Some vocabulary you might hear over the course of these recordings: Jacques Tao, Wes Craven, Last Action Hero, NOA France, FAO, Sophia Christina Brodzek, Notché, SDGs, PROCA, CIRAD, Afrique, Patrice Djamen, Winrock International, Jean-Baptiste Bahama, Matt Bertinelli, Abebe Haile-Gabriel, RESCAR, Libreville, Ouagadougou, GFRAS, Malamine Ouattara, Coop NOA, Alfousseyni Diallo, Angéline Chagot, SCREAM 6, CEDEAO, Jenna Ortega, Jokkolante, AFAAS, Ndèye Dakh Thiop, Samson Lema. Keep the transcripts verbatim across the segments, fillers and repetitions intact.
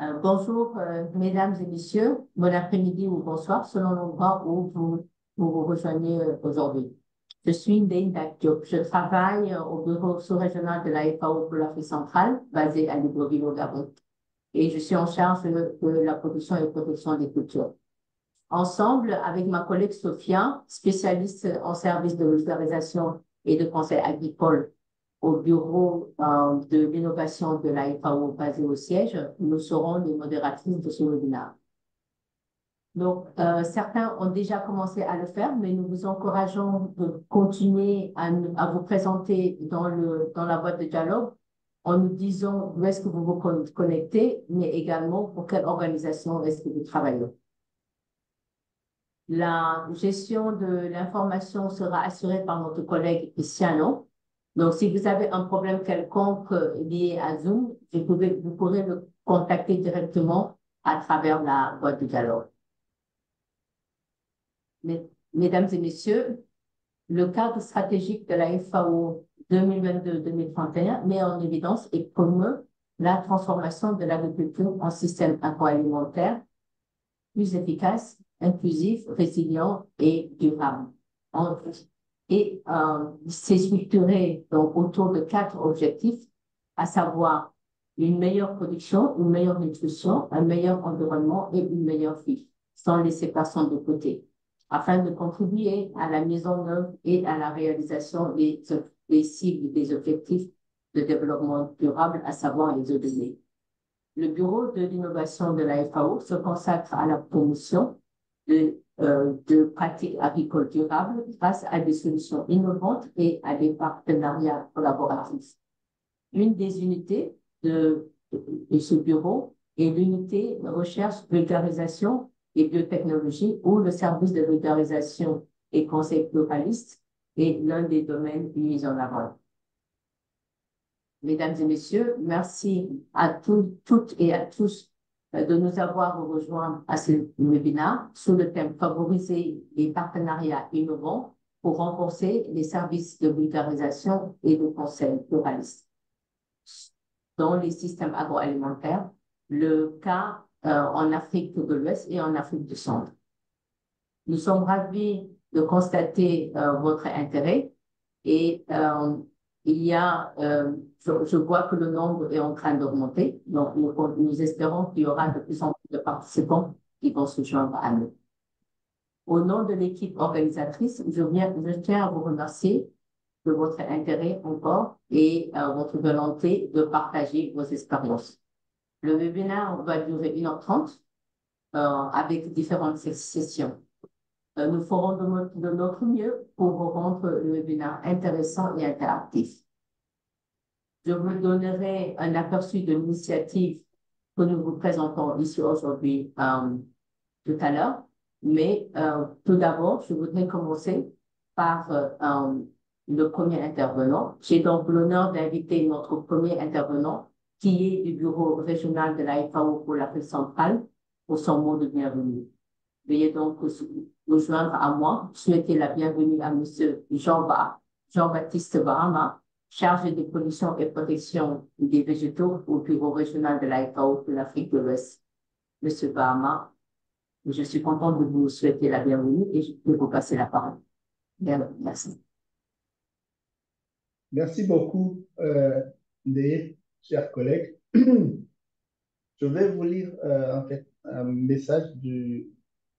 Euh, bonjour, euh, mesdames et messieurs, bon après-midi ou bonsoir, selon l'endroit où vous, vous vous rejoignez euh, aujourd'hui. Je suis Ndèye Dakh Thiop. Je travaille euh, au bureau sous-régional de la F A O pour l'Afrique centrale, basé à Libreville au Gabon. Et je suis en charge de, de la production et protection des cultures. Ensemble, avec ma collègue Sophia, spécialiste en services de vulgarisation et de conseil agricole au bureau euh, de l'innovation de la F A O basé au siège, nous serons les modératrices de ce webinaire. Donc, euh, certains ont déjà commencé à le faire, mais nous vous encourageons de continuer à, à vous présenter dans, le, dans la boîte de dialogue en nous disant où est-ce que vous vous connectez, mais également pour quelle organisation est-ce que vous travaillez. La gestion de l'information sera assurée par notre collègue Siano. Donc, si vous avez un problème quelconque lié à Zoom, vous, pouvez, vous pourrez le contacter directement à travers la boîte de dialogue. Mes, mesdames et messieurs, le cadre stratégique de la F A O deux mille vingt-deux deux mille trente et un met en évidence et promeut la transformation de l'agriculture en système agroalimentaire plus efficace, inclusif, résilient et durable. Et euh, c'est structuré donc, autour de quatre objectifs, à savoir une meilleure production, une meilleure nutrition, un meilleur environnement et une meilleure vie, sans laisser personne de côté, afin de contribuer à la mise en œuvre et à la réalisation des, des cibles, des objectifs de développement durable, à savoir les O D D. Le Bureau de l'innovation de la F A O se consacre à la promotion de, euh, de pratiques agricoles durables grâce à des solutions innovantes et à des partenariats collaboratifs. Une des unités de, de ce bureau est l'unité recherche, vulgarisation et biotechnologie, où le service de vulgarisation et conseil pluraliste est l'un des domaines mis en avant. Mesdames et messieurs, merci à tout, toutes et à tous de nous avoir rejoints à ce webinaire sous le thème « Favoriser les partenariats innovants pour renforcer les services de vulgarisation et de conseil pluraliste dans les systèmes agroalimentaires, le cas euh, en Afrique de l'Ouest et en Afrique du Centre ». Nous sommes ravis de constater euh, votre intérêt et euh, il y a, euh, je, je vois que le nombre est en train d'augmenter, donc nous, nous espérons qu'il y aura de plus en plus de participants qui vont se joindre à nous. Au nom de l'équipe organisatrice, je, viens, je tiens à vous remercier de votre intérêt encore et euh, votre volonté de partager vos expériences. Le webinaire va durer une heure trente euh, avec différentes sessions. Nous ferons de notre mieux pour vous rendre le webinaire intéressant et interactif. Je vous donnerai un aperçu de l'initiative que nous vous présentons ici aujourd'hui euh, tout à l'heure. Mais euh, tout d'abord, je voudrais commencer par euh, euh, le premier intervenant. J'ai donc l'honneur d'inviter notre premier intervenant qui est du bureau régional de la F A O pour l'Afrique centrale pour son mot de bienvenue. Veuillez donc nous joindre à moi, souhaiter la bienvenue à M. Jean-Baptiste Bahama, chargé des pollutions et protection des végétaux au bureau régional de la F A O pour l'Afrique de l'Ouest. M. Bahama, je suis contente de vous souhaiter la bienvenue et je peux vous passer la parole. Merci. Merci beaucoup, euh, des chers collègues. Je vais vous lire euh, en fait, un message du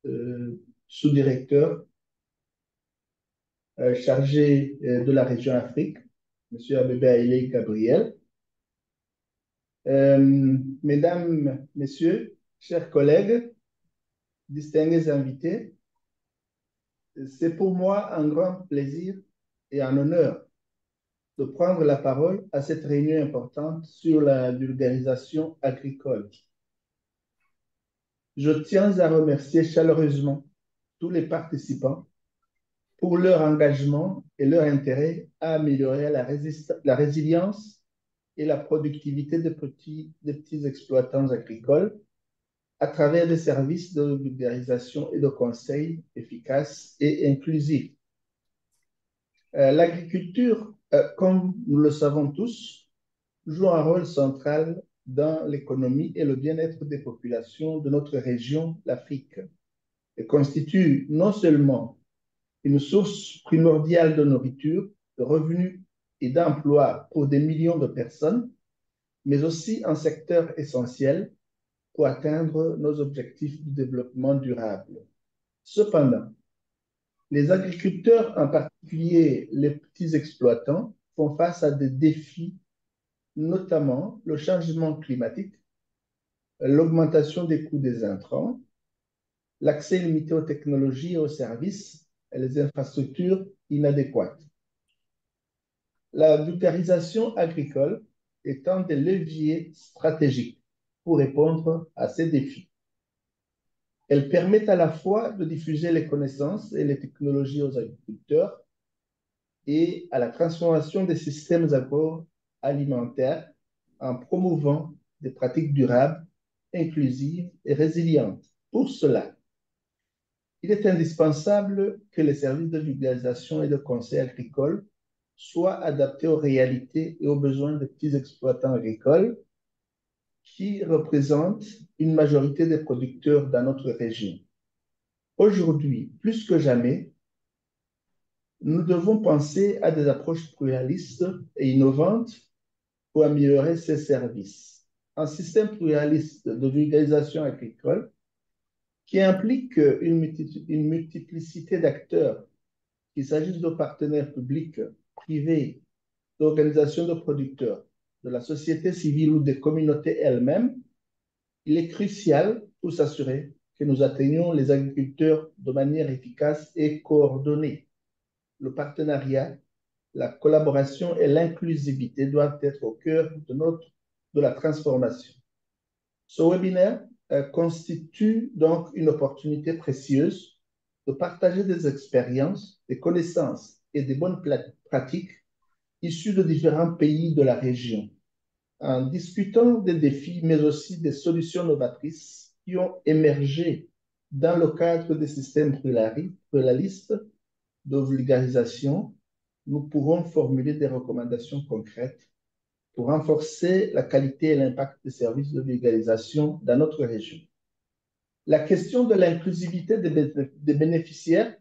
Euh, sous-directeur euh, chargé euh, de la région Afrique, M. Abebe Haile-Gabriel. Euh, mesdames, Messieurs, chers collègues, distingués invités, c'est pour moi un grand plaisir et un honneur de prendre la parole à cette réunion importante sur la vulgarisation agricole. Je tiens à remercier chaleureusement tous les participants pour leur engagement et leur intérêt à améliorer la, la résilience et la productivité des petits, des petits exploitants agricoles à travers des services de vulgarisation et de conseils efficaces et inclusifs. Euh, L'agriculture, euh, comme nous le savons tous, joue un rôle central dans l'économie et le bien-être des populations de notre région, l'Afrique, et constitue non seulement une source primordiale de nourriture, de revenus et d'emplois pour des millions de personnes, mais aussi un secteur essentiel pour atteindre nos objectifs de développement durable. Cependant, les agriculteurs, en particulier les petits exploitants, font face à des défis, notamment le changement climatique, l'augmentation des coûts des intrants, l'accès limité aux technologies et aux services et les infrastructures inadéquates. La vulgarisation agricole est un des leviers stratégiques pour répondre à ces défis. Elle permet à la fois de diffuser les connaissances et les technologies aux agriculteurs et à la transformation des systèmes agroalimentaires en promouvant des pratiques durables, inclusives et résilientes. Pour cela, il est indispensable que les services de vulgarisation et de conseil agricole soit adapté aux réalités et aux besoins des petits exploitants agricoles qui représentent une majorité des producteurs dans notre région. Aujourd'hui, plus que jamais, nous devons penser à des approches pluralistes et innovantes pour améliorer ces services. Un système pluraliste de vulgarisation agricole qui implique une, multi- une multiplicité d'acteurs, qu'il s'agisse de partenaires publics, privés, d'organisations de producteurs, de la société civile ou des communautés elles-mêmes, il est crucial pour s'assurer que nous atteignons les agriculteurs de manière efficace et coordonnée. Le partenariat, la collaboration et l'inclusivité doivent être au cœur de, notre, de la transformation. Ce webinaire euh, constitue donc une opportunité précieuse de partager des expériences, des connaissances et des bonnes pratiques issues de différents pays de la région, en discutant des défis, mais aussi des solutions novatrices qui ont émergé dans le cadre des systèmes pluralistes de vulgarisation, nous pourrons formuler des recommandations concrètes pour renforcer la qualité et l'impact des services de vulgarisation dans notre région. La question de l'inclusivité des bénéficiaires,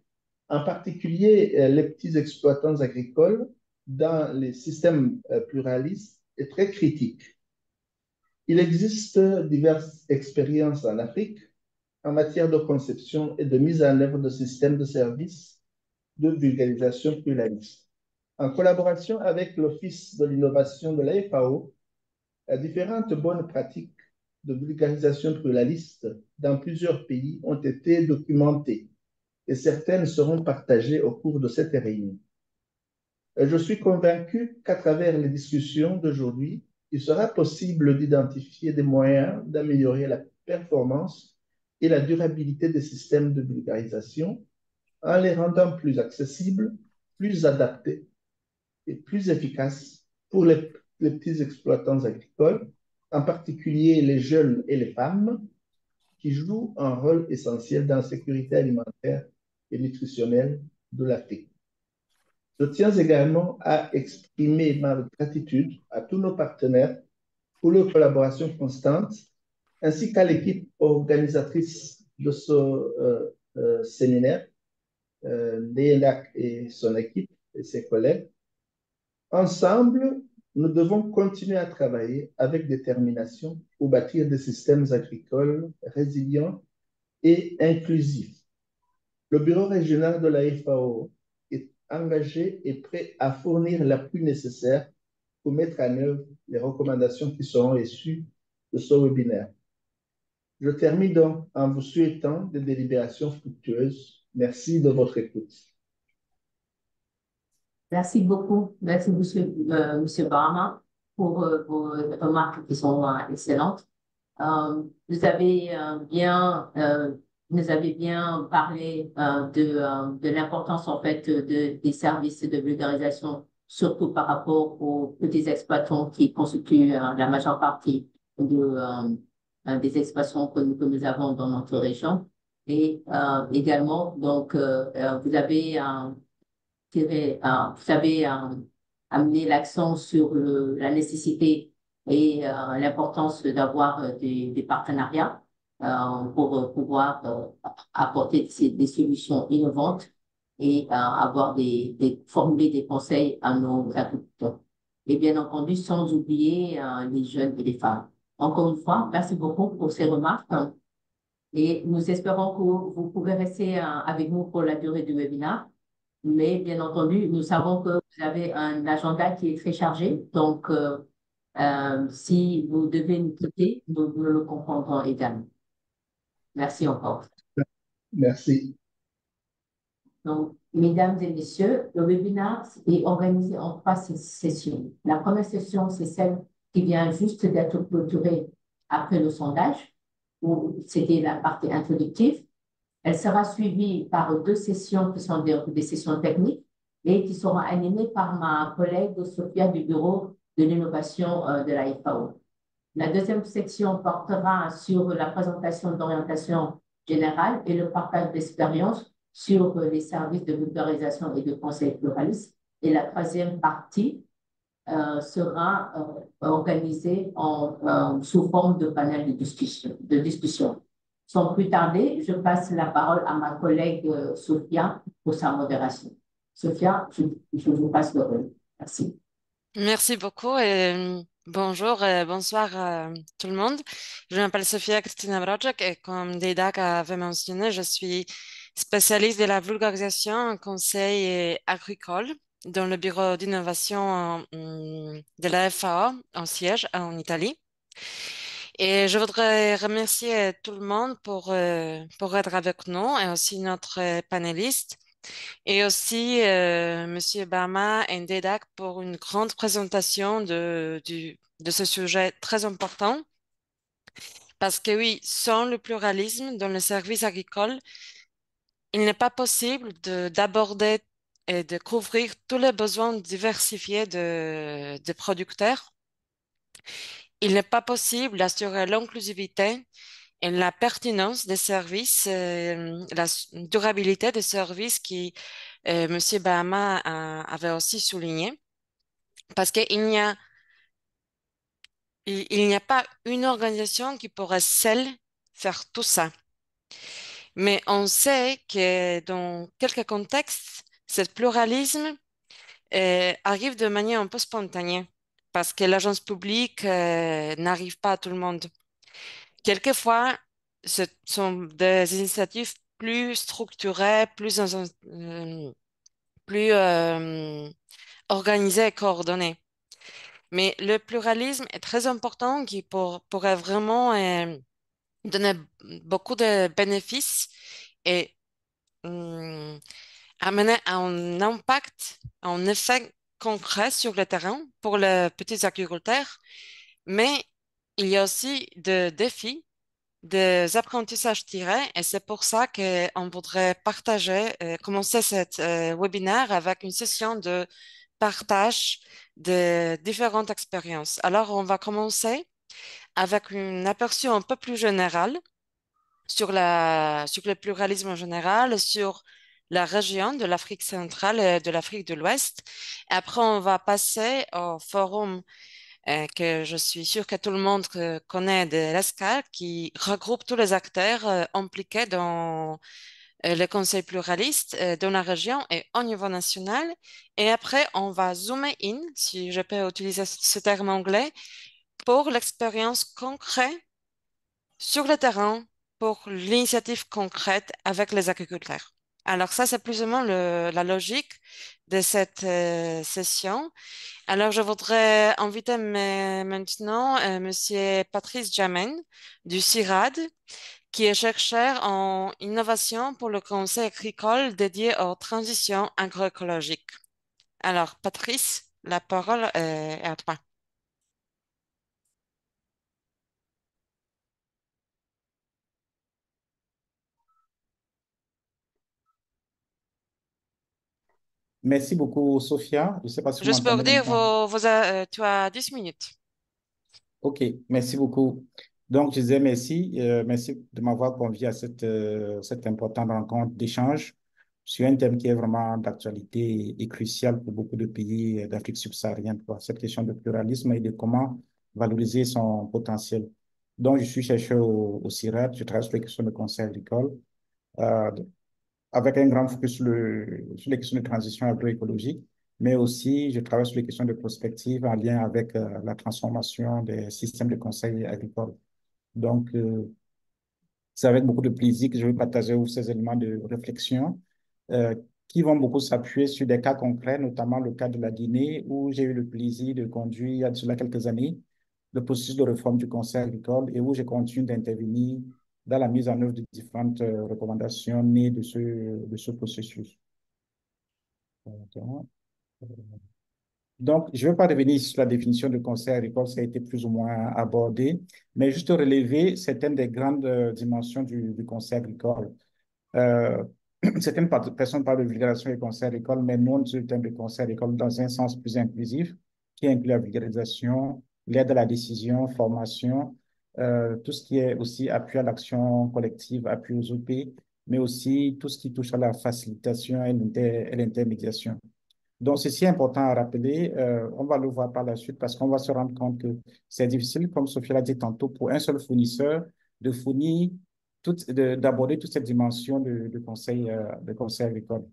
en particulier les petits exploitants agricoles, dans les systèmes pluralistes, est très critique. Il existe diverses expériences en Afrique en matière de conception et de mise en œuvre de systèmes de services de vulgarisation pluraliste. En collaboration avec l'Office de l'innovation de la F A O, différentes bonnes pratiques de vulgarisation pluraliste dans plusieurs pays ont été documentées, et certaines seront partagées au cours de cette réunion. Je suis convaincu qu'à travers les discussions d'aujourd'hui, il sera possible d'identifier des moyens d'améliorer la performance et la durabilité des systèmes de vulgarisation en les rendant plus accessibles, plus adaptés et plus efficaces pour les, les petits exploitants agricoles, en particulier les jeunes et les femmes, qui jouent un rôle essentiel dans la sécurité alimentaire et nutritionnelle de l'Afrique. Je tiens également à exprimer ma gratitude à tous nos partenaires pour leur collaboration constante, ainsi qu'à l'équipe organisatrice de ce euh, euh, séminaire, euh, Ndèye Dakh et son équipe et ses collègues. Ensemble, nous devons continuer à travailler avec détermination pour bâtir des systèmes agricoles résilients et inclusifs. Le bureau régional de la F A O est engagé et prêt à fournir l'appui nécessaire pour mettre en œuvre les recommandations qui seront issues de ce webinaire. Je termine donc en vous souhaitant des délibérations fructueuses. Merci de votre écoute. Merci beaucoup. Merci, monsieur, euh, monsieur Bahama, pour euh, vos remarques qui sont euh, excellentes. Euh, vous avez euh, bien... Euh, Vous avez bien parlé euh, de, euh, de l'importance en fait de, des services de vulgarisation, surtout par rapport aux petits exploitants qui constituent euh, la majeure partie de, euh, des exploitants que, que nous avons dans notre région. Et euh, également, donc, euh, vous avez, euh, tiré, euh, vous avez euh, amené l'accent sur le, la nécessité et euh, l'importance d'avoir des, des partenariats euh, pour pouvoir euh, apporter des, des solutions innovantes et euh, avoir des, des, formuler des conseils à nos agriculteurs. Et bien entendu, sans oublier euh, les jeunes et les femmes. Encore une fois, merci beaucoup pour ces remarques. Et nous espérons que vous pouvez rester avec nous pour la durée du webinaire. Mais bien entendu, nous savons que vous avez un agenda qui est très chargé. Donc, euh, euh, si vous devez nous quitter, nous, nous le comprendrons également. Merci encore. Merci. Donc, mesdames et messieurs, le webinaire est organisé en trois sessions. La première session, c'est celle qui vient juste d'être clôturée après le sondage, où c'était la partie introductive. Elle sera suivie par deux sessions qui sont des, des sessions techniques et qui seront animées par ma collègue Sophia du Bureau de l'innovation de la F A O. La deuxième section portera sur la présentation d'orientation générale et le partage d'expérience sur les services de vulgarisation et de conseil pluraliste. Et la troisième partie euh, sera euh, organisée en, euh, sous forme de panel de discussion. De discussion. Sans plus tarder, je passe la parole à ma collègue euh, Sophia pour sa modération. Sophia, je, je vous passe le relais. Merci. Merci beaucoup et bonjour et bonsoir à tout le monde. Je m'appelle Sophia Christina Brodzek et comme Ndèye Dakh avait mentionné, je suis spécialiste de la vulgarisation en conseil agricole dans le bureau d'innovation de la F A O en siège en Italie. Et je voudrais remercier tout le monde pour, euh, pour être avec nous et aussi notre panéliste et aussi euh, Monsieur Bahama et Ndèye Dakh pour une grande présentation de, de, de ce sujet très important. Parce que oui, sans le pluralisme dans le service agricole, il n'est pas possible d'aborder et de couvrir tous les besoins diversifiés des de producteurs. Il n'est pas possible d'assurer l'inclusivité et la pertinence des services, euh, la durabilité des services qui euh, M. Bahama a, avait aussi souligné, parce qu'il n'y a, il, il n'y a pas une organisation qui pourrait seule faire tout ça. Mais on sait que dans quelques contextes, ce pluralisme euh, arrive de manière un peu spontanée, parce que l'agence publique euh, n'arrive pas à tout le monde. Quelquefois, ce sont des initiatives plus structurées, plus, euh, plus euh, organisées et coordonnées. Mais le pluralisme est très important qui pour, pourrait vraiment euh, donner beaucoup de bénéfices et euh, amener un impact, un effet concret sur le terrain pour les petits agriculteurs, mais il y a aussi des défis, des apprentissages tirés, et c'est pour ça qu'on voudrait partager, euh, commencer cette euh, webinaire avec une session de partage de différentes expériences. Alors, on va commencer avec une aperçu un peu plus général sur, la, sur le pluralisme en général, sur la région de l'Afrique centrale et de l'Afrique de l'Ouest. Après, on va passer au forum eh, que je suis sûre que tout le monde connaît de RESCAR, qui regroupe tous les acteurs euh, impliqués dans euh, le Conseil pluraliste euh, dans la région et au niveau national. Et après, on va zoomer in, si je peux utiliser ce terme anglais, pour l'expérience concrète sur le terrain, pour l'initiative concrète avec les agriculteurs. Alors ça, c'est plus ou moins le, la logique de cette euh, session. Alors je voudrais inviter mes, maintenant euh, Monsieur Patrice Djamen du CIRAD, qui est chercheur en innovation pour le conseil agricole dédié aux transitions agroécologiques. Alors Patrice, la parole est à toi. Merci beaucoup, Sophia. Je sais pas si Juste pour vous dire, vous, vous a, euh, tu as dix minutes. OK, merci beaucoup. Donc, je disais merci. Euh, merci de m'avoir convié à cette, euh, cette importante rencontre d'échange sur un thème qui est vraiment d'actualité et, et crucial pour beaucoup de pays d'Afrique subsaharienne, pour cette question de pluralisme et de comment valoriser son potentiel. Donc, je suis chercheur au, au CIRAD, je travaille sur les questions de conseil agricole, euh, avec un grand focus sur, le, sur les questions de transition agroécologique, mais aussi je travaille sur les questions de prospective en lien avec euh, la transformation des systèmes de conseil agricole. Donc, euh, c'est avec beaucoup de plaisir que je vais partager ces éléments de réflexion euh, qui vont beaucoup s'appuyer sur des cas concrets, notamment le cas de la Guinée, où j'ai eu le plaisir de conduire, il y a cela quelques années, le processus de réforme du Conseil agricole et où je continue d'intervenir dans la mise en œuvre de différentes euh, recommandations nées de ce, de ce processus. Donc, je ne vais pas revenir sur la définition du Conseil agricole, ça a été plus ou moins abordé, mais juste relever certaines des grandes euh, dimensions du, du Conseil agricole. Euh, Certaines personnes parlent de vulgarisation des conseils agricoles, mais non sur le thème du conseil agricole dans un sens plus inclusif, qui inclut la vulgarisation, l'aide à la décision, formation, euh, tout ce qui est aussi appui à l'action collective, appui aux O P, mais aussi tout ce qui touche à la facilitation et l'intermédiation. Donc, ceci est important à rappeler. Euh, on va le voir par la suite parce qu'on va se rendre compte que c'est difficile, comme Sophia l'a dit tantôt, pour un seul fournisseur de fournir d'aborder toute cette dimension de, de, conseil, de conseil agricole.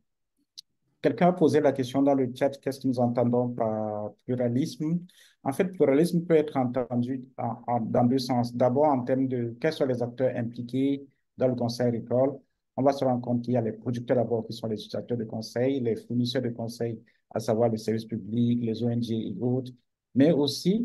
Quelqu'un a posé la question dans le chat, qu'est-ce que nous entendons par pluralisme? En fait, pluralisme peut être entendu en, en, dans deux sens. D'abord, en termes de quels sont les acteurs impliqués dans le conseil agricole. On va se rendre compte qu'il y a les producteurs d'abord qui sont les utilisateurs de conseil, les fournisseurs de conseil, à savoir les services publics, les O N G et autres, mais aussi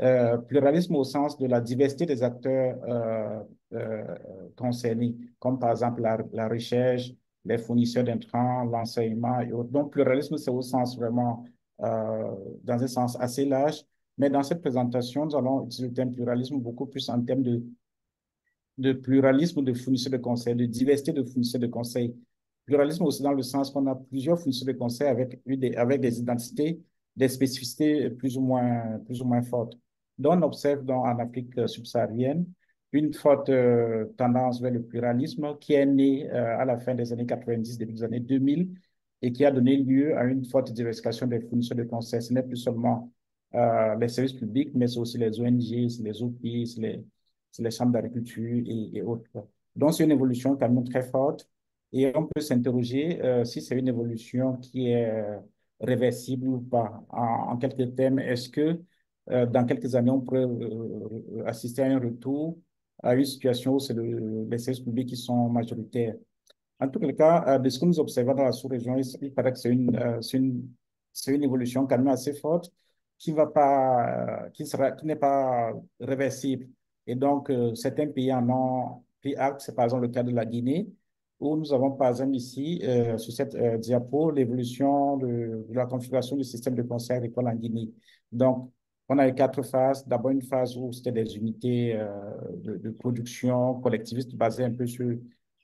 Euh, pluralisme au sens de la diversité des acteurs euh, euh, concernés, comme par exemple la, la recherche, les fournisseurs d'intrants, l'enseignement et autres. Donc, pluralisme, c'est au sens vraiment, euh, dans un sens assez large, mais dans cette présentation, nous allons utiliser le terme pluralisme beaucoup plus en termes de, de pluralisme de fournisseurs de conseil, de diversité de fournisseurs de conseil. Pluralisme aussi dans le sens qu'on a plusieurs fournisseurs de conseil avec, avec des identités, des spécificités plus ou moins, plus ou moins fortes. Donc, on observe dans, en Afrique subsaharienne une forte euh, tendance vers le pluralisme qui est née euh, à la fin des années quatre-vingt-dix, début des années deux mille, et qui a donné lieu à une forte diversification des fournisseurs de conseil. Ce n'est plus seulement euh, les services publics, mais c'est aussi les O N G, c'est les O P, c'est les, les chambres d'agriculture et, et autres. Donc, c'est une évolution quand même très forte, et on peut s'interroger euh, si c'est une évolution qui est réversible ou pas. En, en quelques termes, est-ce que Euh, dans quelques années, on pourrait euh, assister à un retour à une situation où c'est le, les services publics qui sont majoritaires. En tout cas, euh, de ce que nous observons dans la sous-région, il, il paraît que c'est une, euh, une, une évolution quand même assez forte qui va pas, euh, qui sera, qui n'est pas réversible. Et donc, euh, certains pays en ont pris acte, c'est par exemple le cas de la Guinée, où nous avons par exemple ici, euh, sur cette euh, diapo, l'évolution de, de la configuration du système de conseil agricole en Guinée. Donc, on avait quatre phases. D'abord, une phase où c'était des unités euh, de, de production collectiviste basées un peu sur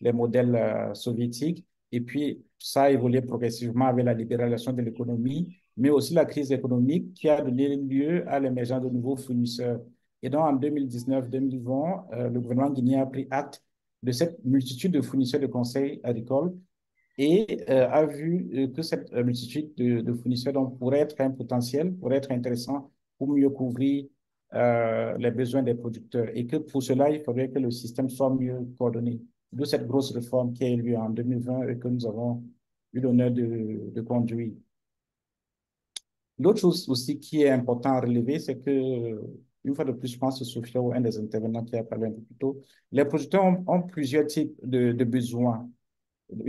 les modèles euh, soviétiques. Et puis, ça a évolué progressivement avec la libéralisation de l'économie, mais aussi la crise économique qui a donné lieu à l'émergence de nouveaux fournisseurs. Et donc, en deux mille dix-neuf deux mille vingt, euh, le gouvernement guinéen a pris acte de cette multitude de fournisseurs de conseils agricoles et euh, a vu que cette multitude de, de fournisseurs donc, pourrait être un potentiel, pourrait être intéressant pour mieux couvrir euh, les besoins des producteurs et que pour cela, il faudrait que le système soit mieux coordonné. D'où cette grosse réforme qui a eu lieu en deux mille vingt et que nous avons eu l'honneur de, de conduire. L'autre chose aussi qui est important à relever, c'est que, une fois de plus, je pense que Sophia ou un des intervenants qui a parlé un peu plus tôt, les producteurs ont, ont plusieurs types de, de besoins,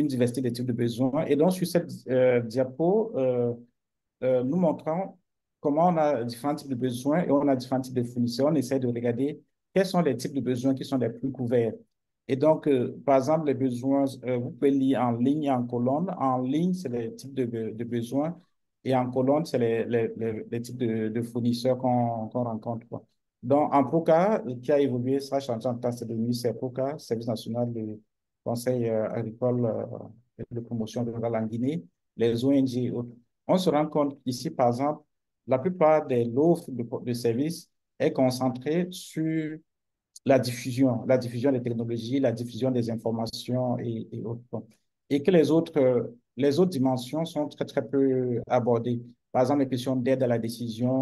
une diversité des types de besoins. Et donc, sur cette euh, diapo, euh, euh, nous montrons comment on a différents types de besoins et on a différents types de fournisseurs. On essaie de regarder quels sont les types de besoins qui sont les plus couverts. Et donc, euh, par exemple, les besoins, euh, vous pouvez lire en ligne et en colonne. En ligne, c'est les types de, de besoins et en colonne, c'est les, les, les, les types de, de fournisseurs qu'on qu'on rencontre. Quoi. Donc, en PROCA, qui a évolué, ça a changé en temps, c'est devenu PROCA, Service national du Conseil euh, agricole euh, et de promotion rurale en Guinée, les O N G et autres. On se rend compte ici, par exemple, la plupart de l'offre de, de services est concentrée sur la diffusion, la diffusion des technologies, la diffusion des informations et, et autres. Et que les autres, les autres dimensions sont très, très peu abordées. Par exemple, les questions d'aide à la décision,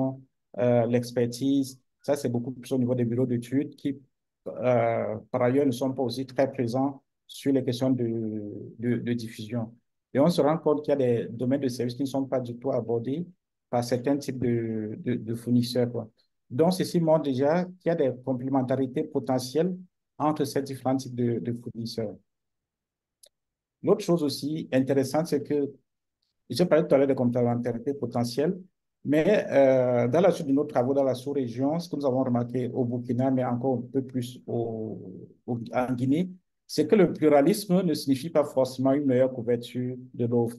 euh, l'expertise, Ça, c'est beaucoup plus au niveau des bureaux d'études qui, euh, par ailleurs, ne sont pas aussi très présents sur les questions de, de, de diffusion. Et on se rend compte qu'il y a des domaines de services qui ne sont pas du tout abordés par certains types de, de, de fournisseurs, quoi. Donc, ceci montre déjà qu'il y a des complémentarités potentielles entre ces différents types de, de fournisseurs. L'autre chose aussi intéressante, c'est que, j'ai parlé tout à l'heure de complémentarité potentielle, mais euh, dans la suite de nos travaux dans la sous-région, ce que nous avons remarqué au Burkina, mais encore un peu plus au, au, en Guinée, c'est que le pluralisme ne signifie pas forcément une meilleure couverture de l'offre.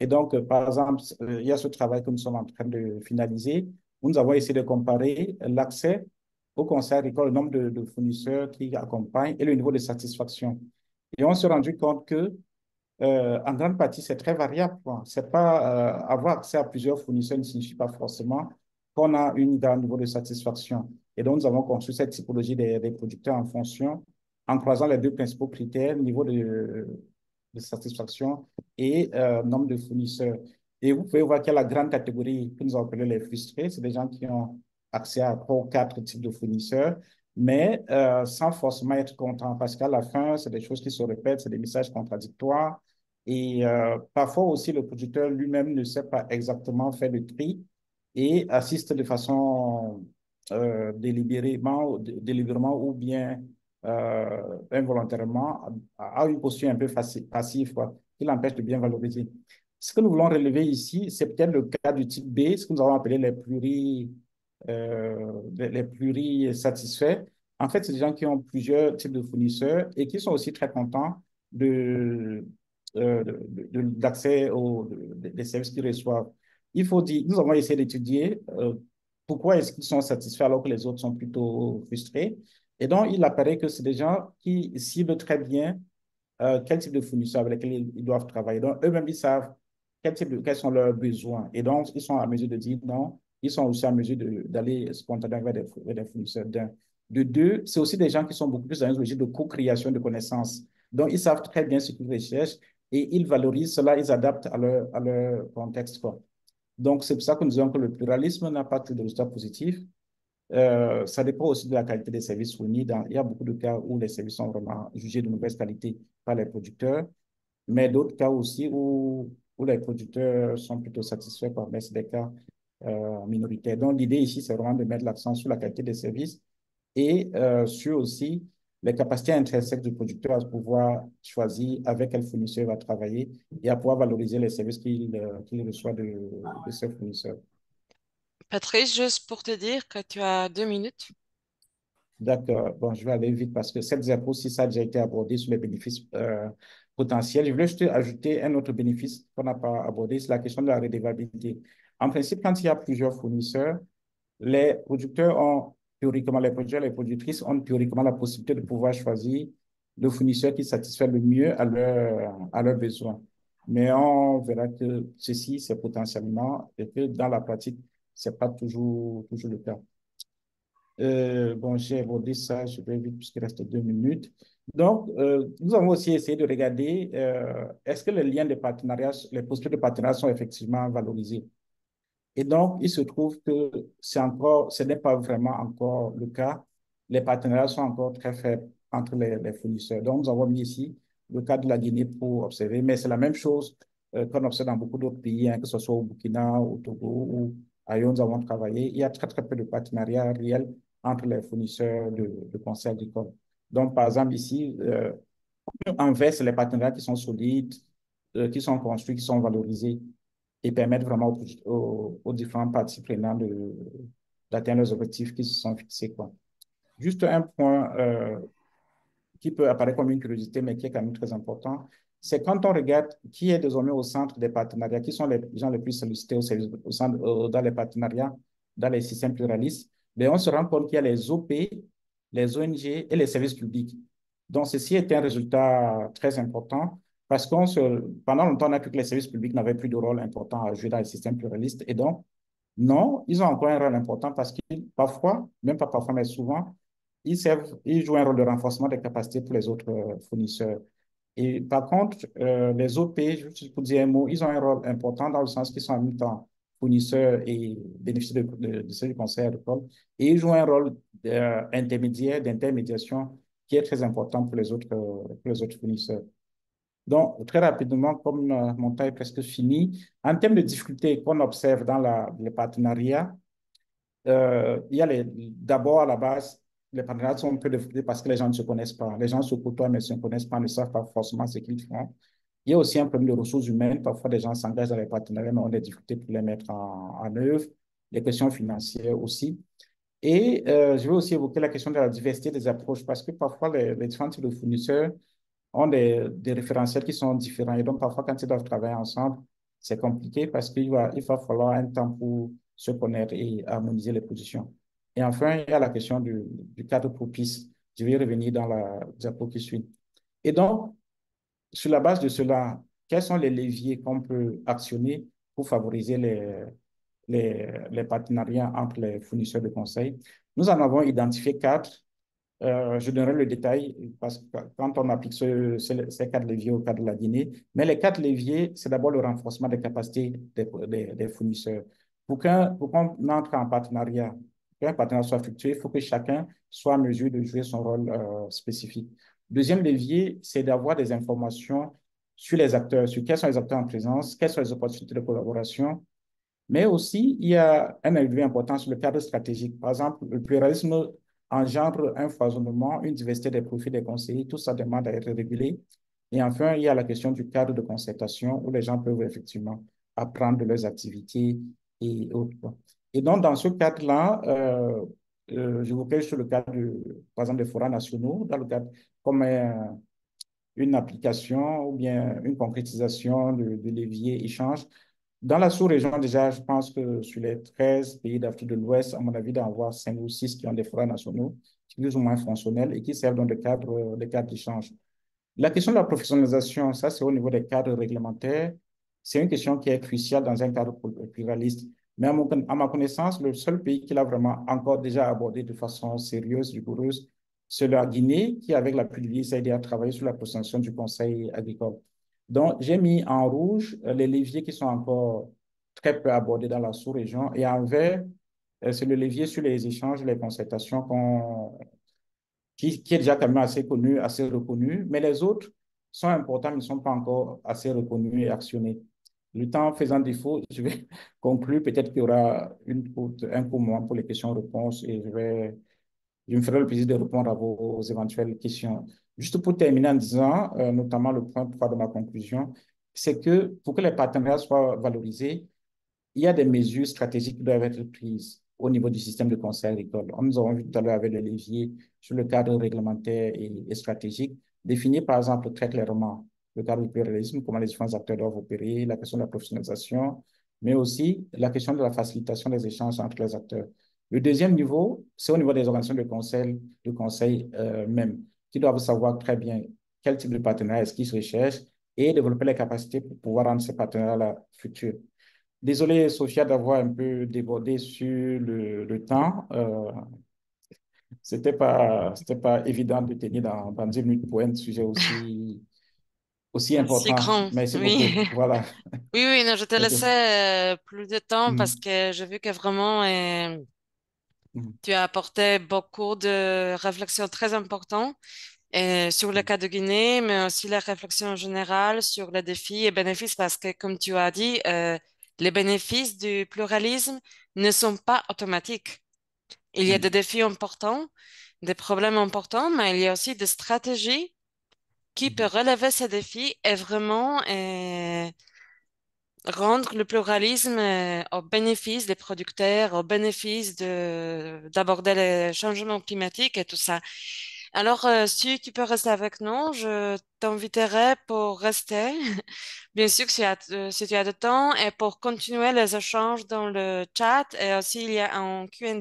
Et donc, par exemple, il y a ce travail que nous sommes en train de finaliser, où nous avons essayé de comparer l'accès au conseil agricole, le nombre de, de fournisseurs qui accompagnent et le niveau de satisfaction. Et on s'est rendu compte que, euh, en grande partie, c'est très variable. C'est pas, euh, avoir accès à plusieurs fournisseurs ne signifie pas forcément qu'on a un grand niveau de satisfaction. Et donc, nous avons construit cette typologie des, des producteurs en fonction, en croisant les deux principaux critères, niveau de, de satisfaction et euh, nombre de fournisseurs. Et vous pouvez voir qu'il y a la grande catégorie que nous appelons les frustrés, c'est des gens qui ont accès à trois ou quatre types de fournisseurs, mais euh, sans forcément être contents, parce qu'à la fin, c'est des choses qui se répètent, c'est des messages contradictoires, et euh, parfois aussi le producteur lui-même ne sait pas exactement faire le tri et assiste de façon euh, délibérément, délibérément ou bien euh, involontairement à une posture un peu passive, quoi, qui l'empêche de bien valoriser. Ce que nous voulons relever ici, c'est peut-être le cas du type B, ce que nous avons appelé les pluri, euh, les pluri-satisfaits. En fait, c'est des gens qui ont plusieurs types de fournisseurs et qui sont aussi très contents de, euh, de, de, d'accès aux de, des services qu'ils reçoivent. Il faut dire, nous avons essayé d'étudier euh, pourquoi est-ce qu'ils sont satisfaits alors que les autres sont plutôt frustrés. Et donc, il apparaît que c'est des gens qui ciblent très bien euh, quel type de fournisseurs avec lesquels ils doivent travailler. Donc, eux-mêmes, ils savent Quels, type de, quels sont leurs besoins. Et donc, ils sont à mesure de dire non, ils sont aussi à mesure d'aller spontanément vers des, vers des fournisseurs d'un. De deux, c'est aussi des gens qui sont beaucoup plus dans une logique de co-création de connaissances. Donc, ils savent très bien ce qu'ils recherchent et ils valorisent cela, ils adaptent à leur, à leur contexte, quoi. Donc, c'est pour ça que nous disons que le pluralisme n'a pas que des résultats positifs. Euh, ça dépend aussi de la qualité des services fournis. Dans, il y a beaucoup de cas où les services sont vraiment jugés de mauvaise qualité par les producteurs, mais d'autres cas aussi où où les producteurs sont plutôt satisfaits par des cas euh, minoritaires. Donc, l'idée ici, c'est vraiment de mettre l'accent sur la qualité des services et euh, sur aussi les capacités intrinsèques du producteur à pouvoir choisir avec quel fournisseur il va travailler et à pouvoir valoriser les services qu'il euh, qu'il reçoit de, de ce fournisseur. Patrice, juste pour te dire que tu as deux minutes. D'accord. Bon, je vais aller vite parce que cette diapo, si ça a déjà été abordé sur les bénéfices euh, potentiel. Je voulais juste ajouter un autre bénéfice qu'on n'a pas abordé, c'est la question de la redevabilité. En principe, quand il y a plusieurs fournisseurs, les producteurs ont théoriquement, les producteurs et les productrices ont théoriquement la possibilité de pouvoir choisir le fournisseur qui satisfait le mieux à, leur, à leurs besoins. Mais on verra que ceci, c'est potentiellement, et que dans la pratique, ce n'est pas toujours, toujours le cas. Euh, bon, j'ai abordé ça, je vais vite puisqu'il reste deux minutes. Donc, euh, nous avons aussi essayé de regarder euh, est-ce que les liens de partenariat, les postures de partenariat sont effectivement valorisés. Et donc, il se trouve que c'est encore, ce n'est pas vraiment encore le cas. Les partenariats sont encore très faibles entre les, les fournisseurs. Donc, nous avons mis ici le cas de la Guinée pour observer, mais c'est la même chose euh, qu'on observe dans beaucoup d'autres pays, hein, que ce soit au Burkina, au Togo ou ailleurs, nous avons travaillé. Il y a très, très peu de partenariats réels entre les fournisseurs de, de conseils agricoles. Donc, par exemple, ici, euh, en vert, c'est les partenariats qui sont solides, euh, qui sont construits, qui sont valorisés et permettent vraiment aux, aux, aux différentes parties prenantes d'atteindre leurs objectifs qui se sont fixés, quoi. Juste un point euh, qui peut apparaître comme une curiosité, mais qui est quand même très important, c'est quand on regarde qui est désormais au centre des partenariats, qui sont les gens les plus sollicités au service, au centre, euh, dans les partenariats, dans les systèmes pluralistes, mais on se rend compte qu'il y a les O P, les O N G et les services publics. Donc, ceci est un résultat très important parce qu'on se, pendant longtemps, on a cru que les services publics n'avaient plus de rôle important à jouer dans le système pluraliste. Et donc, non, ils ont encore un rôle important parce qu'ils, parfois, même pas parfois, mais souvent, ils servent, ils jouent un rôle de renforcement des capacités pour les autres fournisseurs. Et par contre, euh, les O P, juste pour dire un mot, ils ont un rôle important dans le sens qu'ils sont en même temps fournisseurs et bénéficiaires de, de, de ce conseil agricole. Et ils jouent un rôle d'intermédiaire, d'intermédiation qui est très important pour les autres, pour les autres fournisseurs. Donc, très rapidement, comme euh, mon temps est presque fini, en termes de difficultés qu'on observe dans la, les partenariats, euh, il y a d'abord à la base, les partenariats sont un peu développés parce que les gens ne se connaissent pas. Les gens se côtoient, mais ne se connaissent pas, ne savent pas forcément ce qu'ils font. Il y a aussi un problème de ressources humaines. Parfois, les gens s'engagent dans les partenariats, mais on a des difficultés pour les mettre en, en œuvre. Les questions financières aussi. Et euh, je vais aussi évoquer la question de la diversité des approches parce que parfois, les, les différents types de fournisseurs ont des, des référentiels qui sont différents. Et donc, parfois, quand ils doivent travailler ensemble, c'est compliqué parce qu'il va, il va falloir un temps pour se connaître et harmoniser les positions. Et enfin, il y a la question du, du cadre propice. Je vais revenir dans la diapo qui suit. Et donc, sur la base de cela, quels sont les leviers qu'on peut actionner pour favoriser les, les, les partenariats entre les fournisseurs de conseil? Nous en avons identifié quatre. Euh, je donnerai le détail parce que quand on applique ce, ce, ces quatre leviers au cadre de la Guinée, mais les quatre leviers, c'est d'abord le renforcement des capacités des, des, des fournisseurs. Pour qu'un, pour qu'on entre en partenariat, qu'un partenariat soit fructueux, il faut que chacun soit en mesure de jouer son rôle euh, spécifique. Deuxième levier, c'est d'avoir des informations sur les acteurs, sur quels sont les acteurs en présence, quelles sont les opportunités de collaboration. Mais aussi, il y a un levier important sur le cadre stratégique. Par exemple, le pluralisme engendre un foisonnement, une diversité des profils des conseillers, tout ça demande à être régulé. Et enfin, il y a la question du cadre de concertation où les gens peuvent effectivement apprendre de leurs activités et autres. Et donc, dans ce cadre-là, euh, euh, je vous parle sur le cadre, de, par exemple, des forats nationaux, dans le cadre comme euh, une application ou bien une concrétisation de, de l'évier échange. Dans la sous-région, déjà, je pense que sur les treize pays d'Afrique de l'Ouest, à mon avis, d'en avoir cinq ou six qui ont des forats nationaux, qui sont plus ou moins fonctionnels et qui servent dans des cadres d'échange. La question de la professionnalisation, ça, c'est au niveau des cadres réglementaires. C'est une question qui est cruciale dans un cadre pluraliste. Mais à, mon, à ma connaissance, le seul pays qui l'a vraiment encore déjà abordé de façon sérieuse, rigoureuse, c'est la Guinée, qui, avec l'appui de l'I C D, a travaillé sur la protection du Conseil agricole. Donc, j'ai mis en rouge les leviers qui sont encore très peu abordés dans la sous-région. Et en vert, c'est le levier sur les échanges, les concertations qu'on... qui, qui est déjà quand même assez connu, assez reconnu. Mais les autres sont importants, mais ne sont pas encore assez reconnus et actionnés. Le temps faisant défaut, je vais conclure. Peut-être qu'il y aura une courte, un court moment pour les questions-réponses et je vais... je me ferai le plaisir de répondre à vos, aux éventuelles questions. Juste pour terminer en disant, euh, notamment le point trois de ma conclusion, c'est que pour que les partenariats soient valorisés, il y a des mesures stratégiques qui doivent être prises au niveau du système de conseil agricole. On nous avons vu tout à l'heure avec le levier sur le cadre réglementaire et, et stratégique, définir par exemple très clairement le cadre du pluralisme, comment les différents acteurs doivent opérer, la question de la professionnalisation, mais aussi la question de la facilitation des échanges entre les acteurs. Le deuxième niveau, c'est au niveau des organisations de conseil, de conseil euh, même, qui doivent savoir très bien quel type de partenariat est-ce qu'ils se recherchent et développer les capacités pour pouvoir rendre ces partenariats-là futurs. Désolé, Sophia, d'avoir un peu débordé sur le, le temps. Euh, Ce n'était pas, c'était pas évident de tenir dans, dans dix minutes pour un sujet aussi... aussi important. Grand. Merci oui. beaucoup. Voilà. Oui, oui, non, je te laissais euh, plus de temps mm. parce que j'ai vu que vraiment euh, mm. tu as apporté beaucoup de réflexions très importantes euh, sur le cas de Guinée, mais aussi la réflexion générale sur les défis et bénéfices parce que, comme tu as dit, euh, les bénéfices du pluralisme ne sont pas automatiques. Il y a mm. des défis importants, des problèmes importants, mais il y a aussi des stratégies qui peut relever ces défis et vraiment eh, rendre le pluralisme eh, au bénéfice des producteurs, au bénéfice d'aborder les changements climatiques et tout ça. Alors, euh, si tu peux rester avec nous, je t'inviterai pour rester, bien sûr, si, euh, si tu as du temps, et pour continuer les échanges dans le chat. Et aussi, il y a un Q and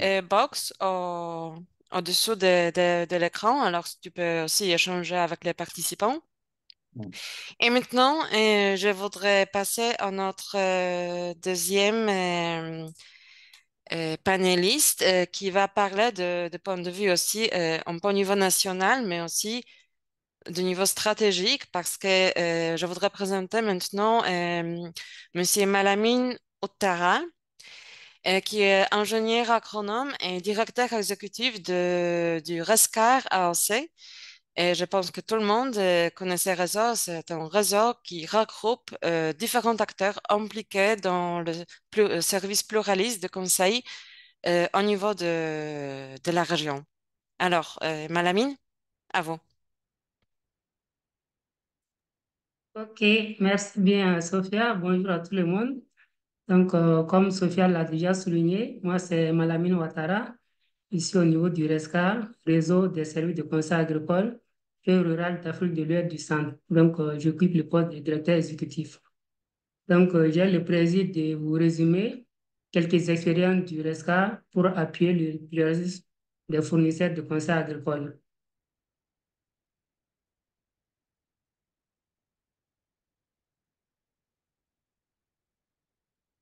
A box au... au-dessous de, de, de l'écran, alors tu peux aussi échanger avec les participants. Mm. Et maintenant, eh, je voudrais passer à notre euh, deuxième euh, euh, panéliste euh, qui va parler de, de point de vue aussi, euh, en point niveau national, mais aussi de niveau stratégique, parce que euh, je voudrais présenter maintenant euh, Monsieur Malamine Ouattara, euh, qui est ingénieur agronome et directeur exécutif de, du RESCAR A O C. Et je pense que tout le monde connaît ce réseau. C'est un réseau qui regroupe euh, différents acteurs impliqués dans le plus, service pluraliste de conseil euh, au niveau de, de la région. Alors, euh, Malamine, à vous. Ok, merci bien, Sophia. Bonjour à tout le monde. Donc, euh, comme Sophia l'a déjà souligné, moi, c'est Malamine Ouattara, ici au niveau du RESCAR, Réseau des services de conseil agricole et rural d'Afrique de l'Ouest du Centre. Donc, euh, j'occupe le poste de directeur exécutif. Donc, euh, j'ai le plaisir de vous résumer quelques expériences du RESCAR pour appuyer le pluralisme des fournisseurs de conseil agricole.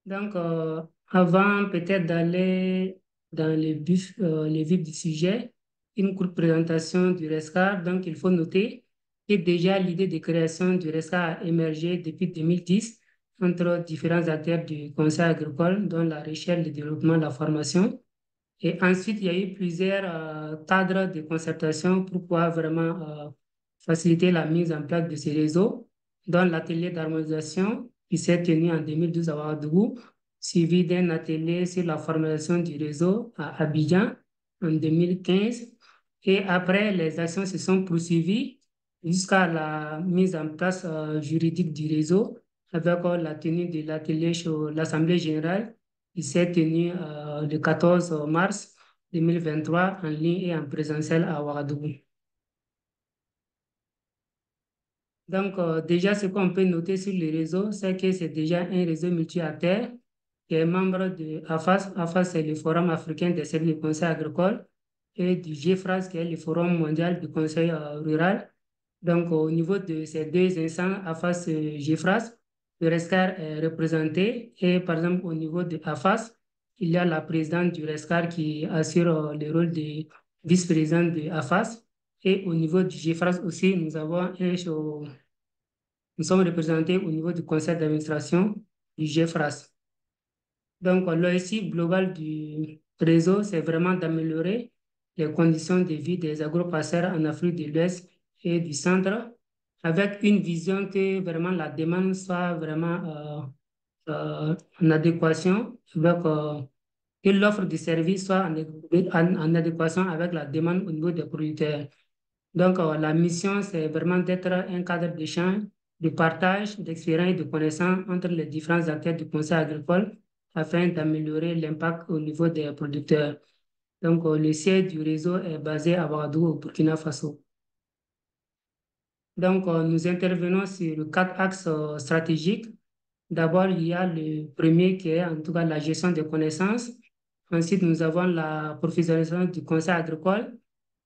Donc, euh, avant peut-être d'aller dans les vifs euh, du sujet, une courte présentation du RESCAR. Donc, il faut noter que déjà l'idée de création du RESCAR a émergé depuis deux mille dix entre différents acteurs du conseil agricole, dont la recherche, le développement, la formation. Et ensuite, il y a eu plusieurs euh, cadres de concertation pour pouvoir vraiment euh, faciliter la mise en place de ces réseaux, dont l'atelier d'harmonisation qui s'est tenu en deux mille douze à Ouagadougou, suivi d'un atelier sur la formalisation du réseau à Abidjan en deux mille quinze. Et après, les actions se sont poursuivies jusqu'à la mise en place euh, juridique du réseau, avec euh, la tenue de l'atelier chez l'Assemblée générale qui s'est tenue euh, le quatorze mars deux mille vingt-trois en ligne et en présentiel à Ouagadougou. Donc, euh, déjà, ce qu'on peut noter sur le réseau, c'est que c'est déjà un réseau multi-acteurs qui est membre de AFAAS. AFAAS, c'est le Forum africain des services du conseil agricole, et du GFRAS, qui est le Forum mondial du conseil euh, rural. Donc, au niveau de ces deux instances, AFAAS et GFRAS, le RESCAR est représenté. Et par exemple, au niveau de AFAAS, il y a la présidente du RESCAR qui assure euh, le rôle de vice-présidente de AFAAS. Et au niveau du GFRAS aussi, nous avons un show. Nous sommes représentés au niveau du conseil d'administration du GFRAS. Donc, l'objectif global du réseau, c'est vraiment d'améliorer les conditions de vie des agro-passeurs en Afrique de l'Ouest et du Centre, avec une vision que vraiment la demande soit vraiment euh, euh, en adéquation, avec, euh, que l'offre de services soit en, en, en adéquation avec la demande au niveau des producteurs. Donc, euh, la mission, c'est vraiment d'être un cadre d'échange, de partage, d'expérience et de connaissances entre les différents acteurs du conseil agricole afin d'améliorer l'impact au niveau des producteurs. Donc, euh, le siège du réseau est basé à Ouagadougou, au Burkina Faso. Donc, euh, nous intervenons sur quatre axes euh, stratégiques. D'abord, il y a le premier qui est en tout cas la gestion des connaissances. Ensuite, nous avons la professionnalisation du conseil agricole,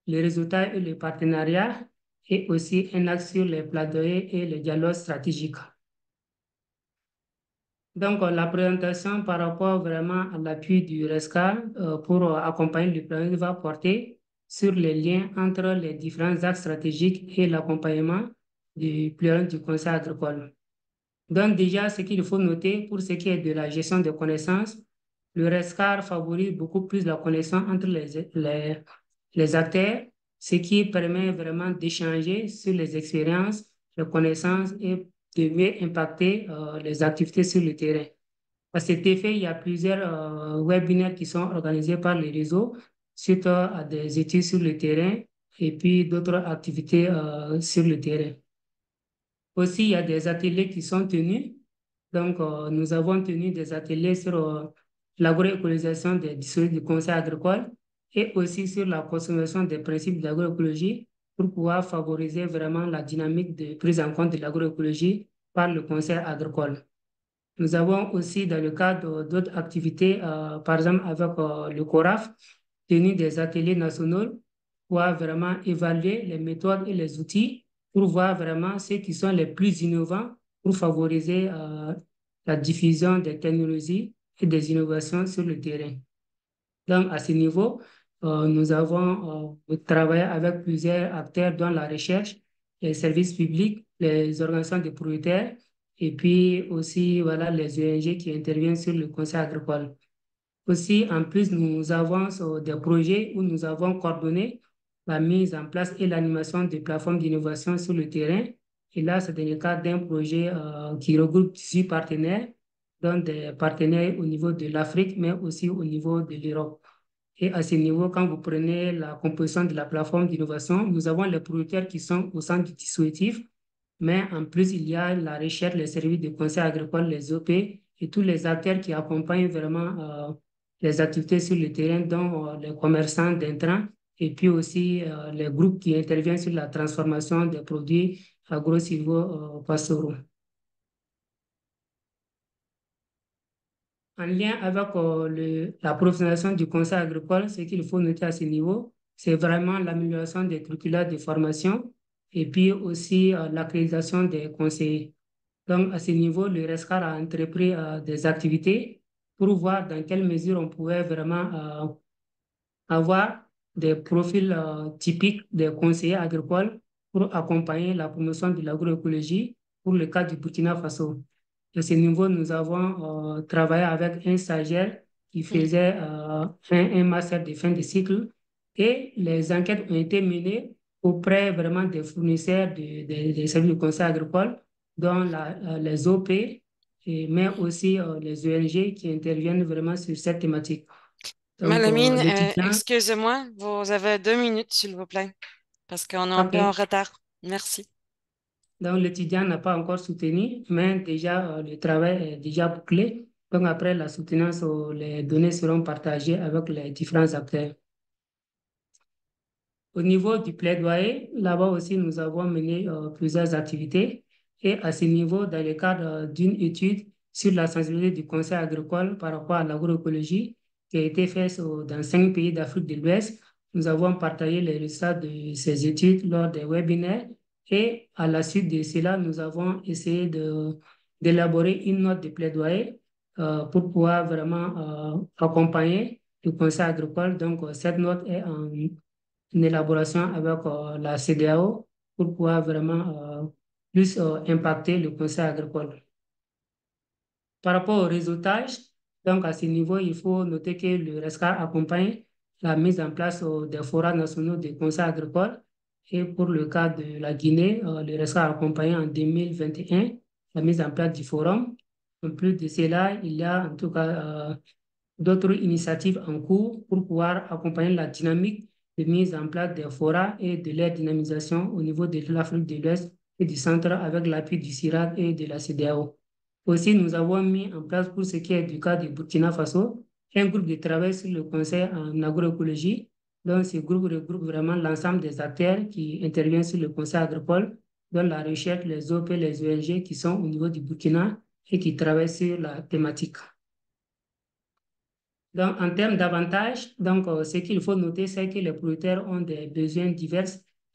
les résultats et les partenariats, et aussi un axe sur les plaidoyers et les dialogues stratégiques. Donc, la présentation par rapport vraiment à l'appui du RESCAR euh, pour accompagner le plan va porter sur les liens entre les différents axes stratégiques et l'accompagnement du plan du conseil agricole. Donc, déjà, ce qu'il faut noter pour ce qui est de la gestion des connaissances, le RESCAR favorise beaucoup plus la connaissance entre les, les les acteurs, ce qui permet vraiment d'échanger sur les expériences, les connaissances et de mieux impacter euh, les activités sur le terrain. À cet effet, il y a plusieurs euh, webinaires qui sont organisés par les réseaux suite euh, à des études sur le terrain et puis d'autres activités euh, sur le terrain. Aussi, il y a des ateliers qui sont tenus. Donc, euh, nous avons tenu des ateliers sur euh, l'agroécologisation des dispositifs du conseil agricole, et aussi sur la consommation des principes d'agroécologie pour pouvoir favoriser vraiment la dynamique de prise en compte de l'agroécologie par le conseil agricole. Nous avons aussi, dans le cadre d'autres activités, euh, par exemple avec euh, le CORAF, tenu des ateliers nationaux pour vraiment évaluer les méthodes et les outils pour voir vraiment ceux qui sont les plus innovants pour favoriser euh, la diffusion des technologies et des innovations sur le terrain. Donc, à ce niveau, Euh, nous avons euh, travaillé avec plusieurs acteurs dans la recherche, les services publics, les organisations de producteurs et puis aussi voilà, les O N G qui interviennent sur le conseil agricole. Aussi, en plus, nous avons sur des projets où nous avons coordonné la mise en place et l'animation des plateformes d'innovation sur le terrain. Et là, c'est dans le cadre d'un projet euh, qui regroupe dix-huit partenaires, dont des partenaires au niveau de l'Afrique, mais aussi au niveau de l'Europe. Et à ce niveau, quand vous prenez la composition de la plateforme d'innovation, nous avons les producteurs qui sont au centre du dispositif, mais en plus, il y a la recherche, les services de conseil agricole, les O P, et tous les acteurs qui accompagnent vraiment euh, les activités sur le terrain, dont euh, les commerçants d'intrants, et puis aussi euh, les groupes qui interviennent sur la transformation des produits agro-silvo-pastoraux. En lien avec euh, le, la professionnalisation du conseil agricole, ce qu'il faut noter à ce niveau, c'est vraiment l'amélioration des curricula de formation et puis aussi euh, l'accréditation des conseillers. Donc, à ce niveau, le RESCAR a entrepris euh, des activités pour voir dans quelle mesure on pouvait vraiment euh, avoir des profils euh, typiques des conseillers agricoles pour accompagner la promotion de l'agroécologie pour le cas du Burkina Faso. À ce niveau, nous avons euh, travaillé avec un stagiaire qui faisait euh, un, un master de fin de cycle et les enquêtes ont été menées auprès vraiment des fournisseurs de, de, des services du conseil agricole, dont la, les O P, et, mais aussi euh, les O N G qui interviennent vraiment sur cette thématique. Malamine, euh, excusez-moi, vous avez deux minutes, s'il vous plaît, parce qu'on est un okay. peu en retard. Merci. Donc, l'étudiant n'a pas encore soutenu, mais déjà, euh, le travail est déjà bouclé. Donc, après la soutenance, euh, les données seront partagées avec les différents acteurs. Au niveau du plaidoyer, là-bas aussi, nous avons mené euh, plusieurs activités. Et à ce niveau, dans le cadre euh, d'une étude sur la sensibilité du conseil agricole par rapport à l'agroécologie, qui a été faite euh, dans cinq pays d'Afrique de l'Ouest, nous avons partagé les résultats de ces études lors des webinaires. Et à la suite de cela, nous avons essayé d'élaborer une note de plaidoyer euh, pour pouvoir vraiment euh, accompagner le conseil agricole. Donc, euh, cette note est en, en élaboration avec euh, la CEDEAO pour pouvoir vraiment euh, plus euh, impacter le conseil agricole. Par rapport au réseautage, donc à ce niveau, il faut noter que le RESCAR accompagne la mise en place euh, des forats nationaux du conseil agricole. Et pour le cas de la Guinée, euh, le RESCAR a accompagné en deux mille vingt et un la mise en place du forum. En plus de cela, il y a en tout cas euh, d'autres initiatives en cours pour pouvoir accompagner la dynamique de mise en place des forats et de leur dynamisation au niveau de l'Afrique de l'Ouest et du centre avec l'appui du CIRAD et de la CEDEAO. Aussi, nous avons mis en place pour ce qui est du cas du Burkina Faso un groupe de travail sur le conseil en agroécologie. Donc, ce groupe regroupe vraiment l'ensemble des acteurs qui interviennent sur le conseil agricole, dont la recherche, les O P, les O N G qui sont au niveau du Burkina et qui travaillent sur la thématique. Donc, en termes d'avantages, donc, ce qu'il faut noter, c'est que les producteurs ont des besoins divers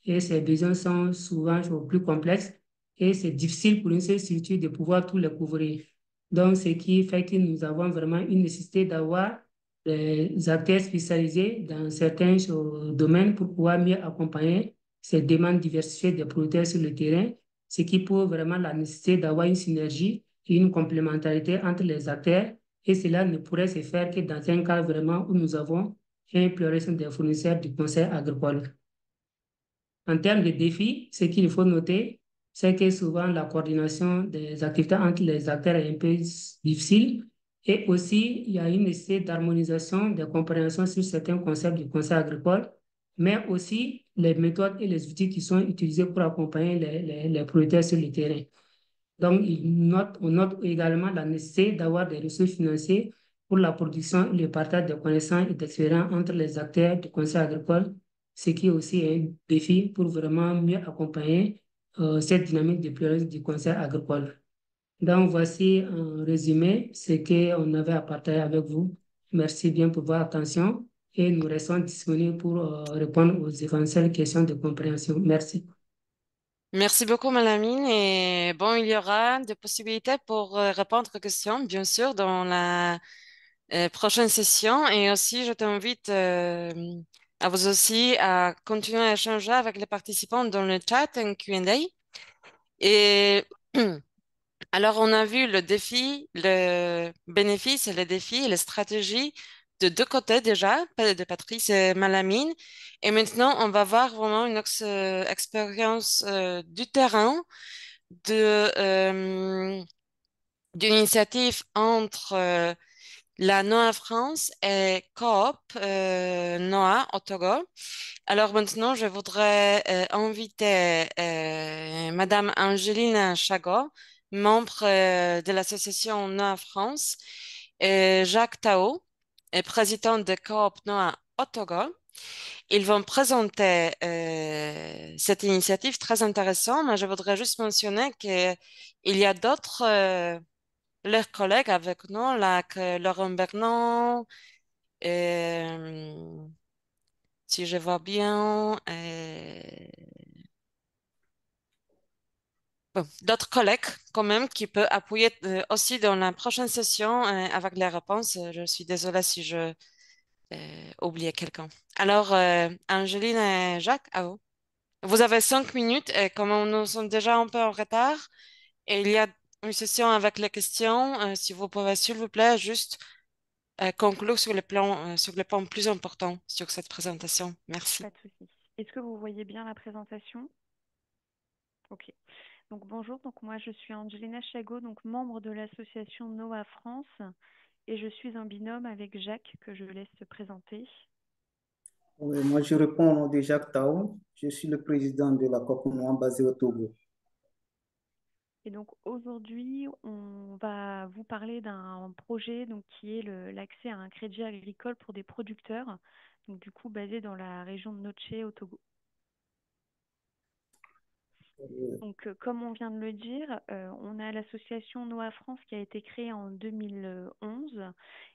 et ces besoins sont souvent plus complexes et c'est difficile pour une seule structure de pouvoir tout les couvrir. Donc, ce qui fait que nous avons vraiment une nécessité d'avoir les acteurs spécialisés dans certains domaines pour pouvoir mieux accompagner ces demandes diversifiées des producteurs sur le terrain, ce qui prouve vraiment la nécessité d'avoir une synergie et une complémentarité entre les acteurs. Et cela ne pourrait se faire que dans un cas vraiment où nous avons une pluralité des fournisseurs du conseil agricole. En termes de défis, ce qu'il faut noter, c'est que souvent la coordination des activités entre les acteurs est un peu difficile. Et aussi, il y a une nécessité d'harmonisation, de compréhension sur certains concepts du conseil agricole, mais aussi les méthodes et les outils qui sont utilisés pour accompagner les, les, les producteurs sur le terrain. Donc, il note, on note également la nécessité d'avoir des ressources financières pour la production et le partage de connaissances et d'expériences entre les acteurs du conseil agricole, ce qui aussi est un défi pour vraiment mieux accompagner euh, cette dynamique de pluralisme du conseil agricole. Donc, voici en résumé ce qu'on avait à partager avec vous. Merci bien pour votre attention et nous restons disponibles pour répondre aux éventuelles questions de compréhension. Merci. Merci beaucoup, Malamine. Et bon, il y aura des possibilités pour répondre aux questions, bien sûr, dans la prochaine session. Et aussi, je t'invite, euh, à vous aussi à continuer à échanger avec les participants dans le chat en Q and A. Et alors, on a vu le défi, le bénéfice et les défis et les stratégies de deux côtés déjà, de Patrice et Malamine. Et maintenant, on va voir vraiment une ex expérience euh, du terrain de euh, d'une initiative entre euh, la N O A France et Coop euh, N O A au Togo. Alors maintenant, je voudrais euh, inviter euh, Madame Angéline Chagot, membre euh, de l'association N O A France, et Jacques Tao, et président de Coop N O A au Togo. Ils vont présenter euh, cette initiative très intéressante, mais je voudrais juste mentionner qu'il y a d'autres euh, leurs collègues avec nous, là, que Laurent Bernon, euh, si je vois bien, euh, bon, d'autres collègues quand même qui peuvent appuyer euh, aussi dans la prochaine session euh, avec les réponses. Je suis désolée si je euh, oubliais quelqu'un. Alors, euh, Angéline et Jacques, à vous. Vous avez cinq minutes et comme nous sommes déjà un peu en retard, et il y a une session avec les questions. Euh, si vous pouvez, s'il vous plaît, juste euh, conclure sur les plans, euh, sur les points plus importants sur cette présentation. Merci. Pas de souci. Est-ce que vous voyez bien la présentation? Ok. Donc bonjour. Donc moi je suis Angéline Chagot, donc membre de l'association N O A France, et je suis en binôme avec Jacques que je laisse se présenter. Oui, moi je réponds au nom de Jacques Tao. Je suis le président de la Coop N O A basée au Togo. Et donc aujourd'hui, on va vous parler d'un projet donc, qui est l'accès à un crédit agricole pour des producteurs, donc du coup basé dans la région de Notché au Togo. Donc comme on vient de le dire, euh, on a l'association N O A France qui a été créée en deux mille onze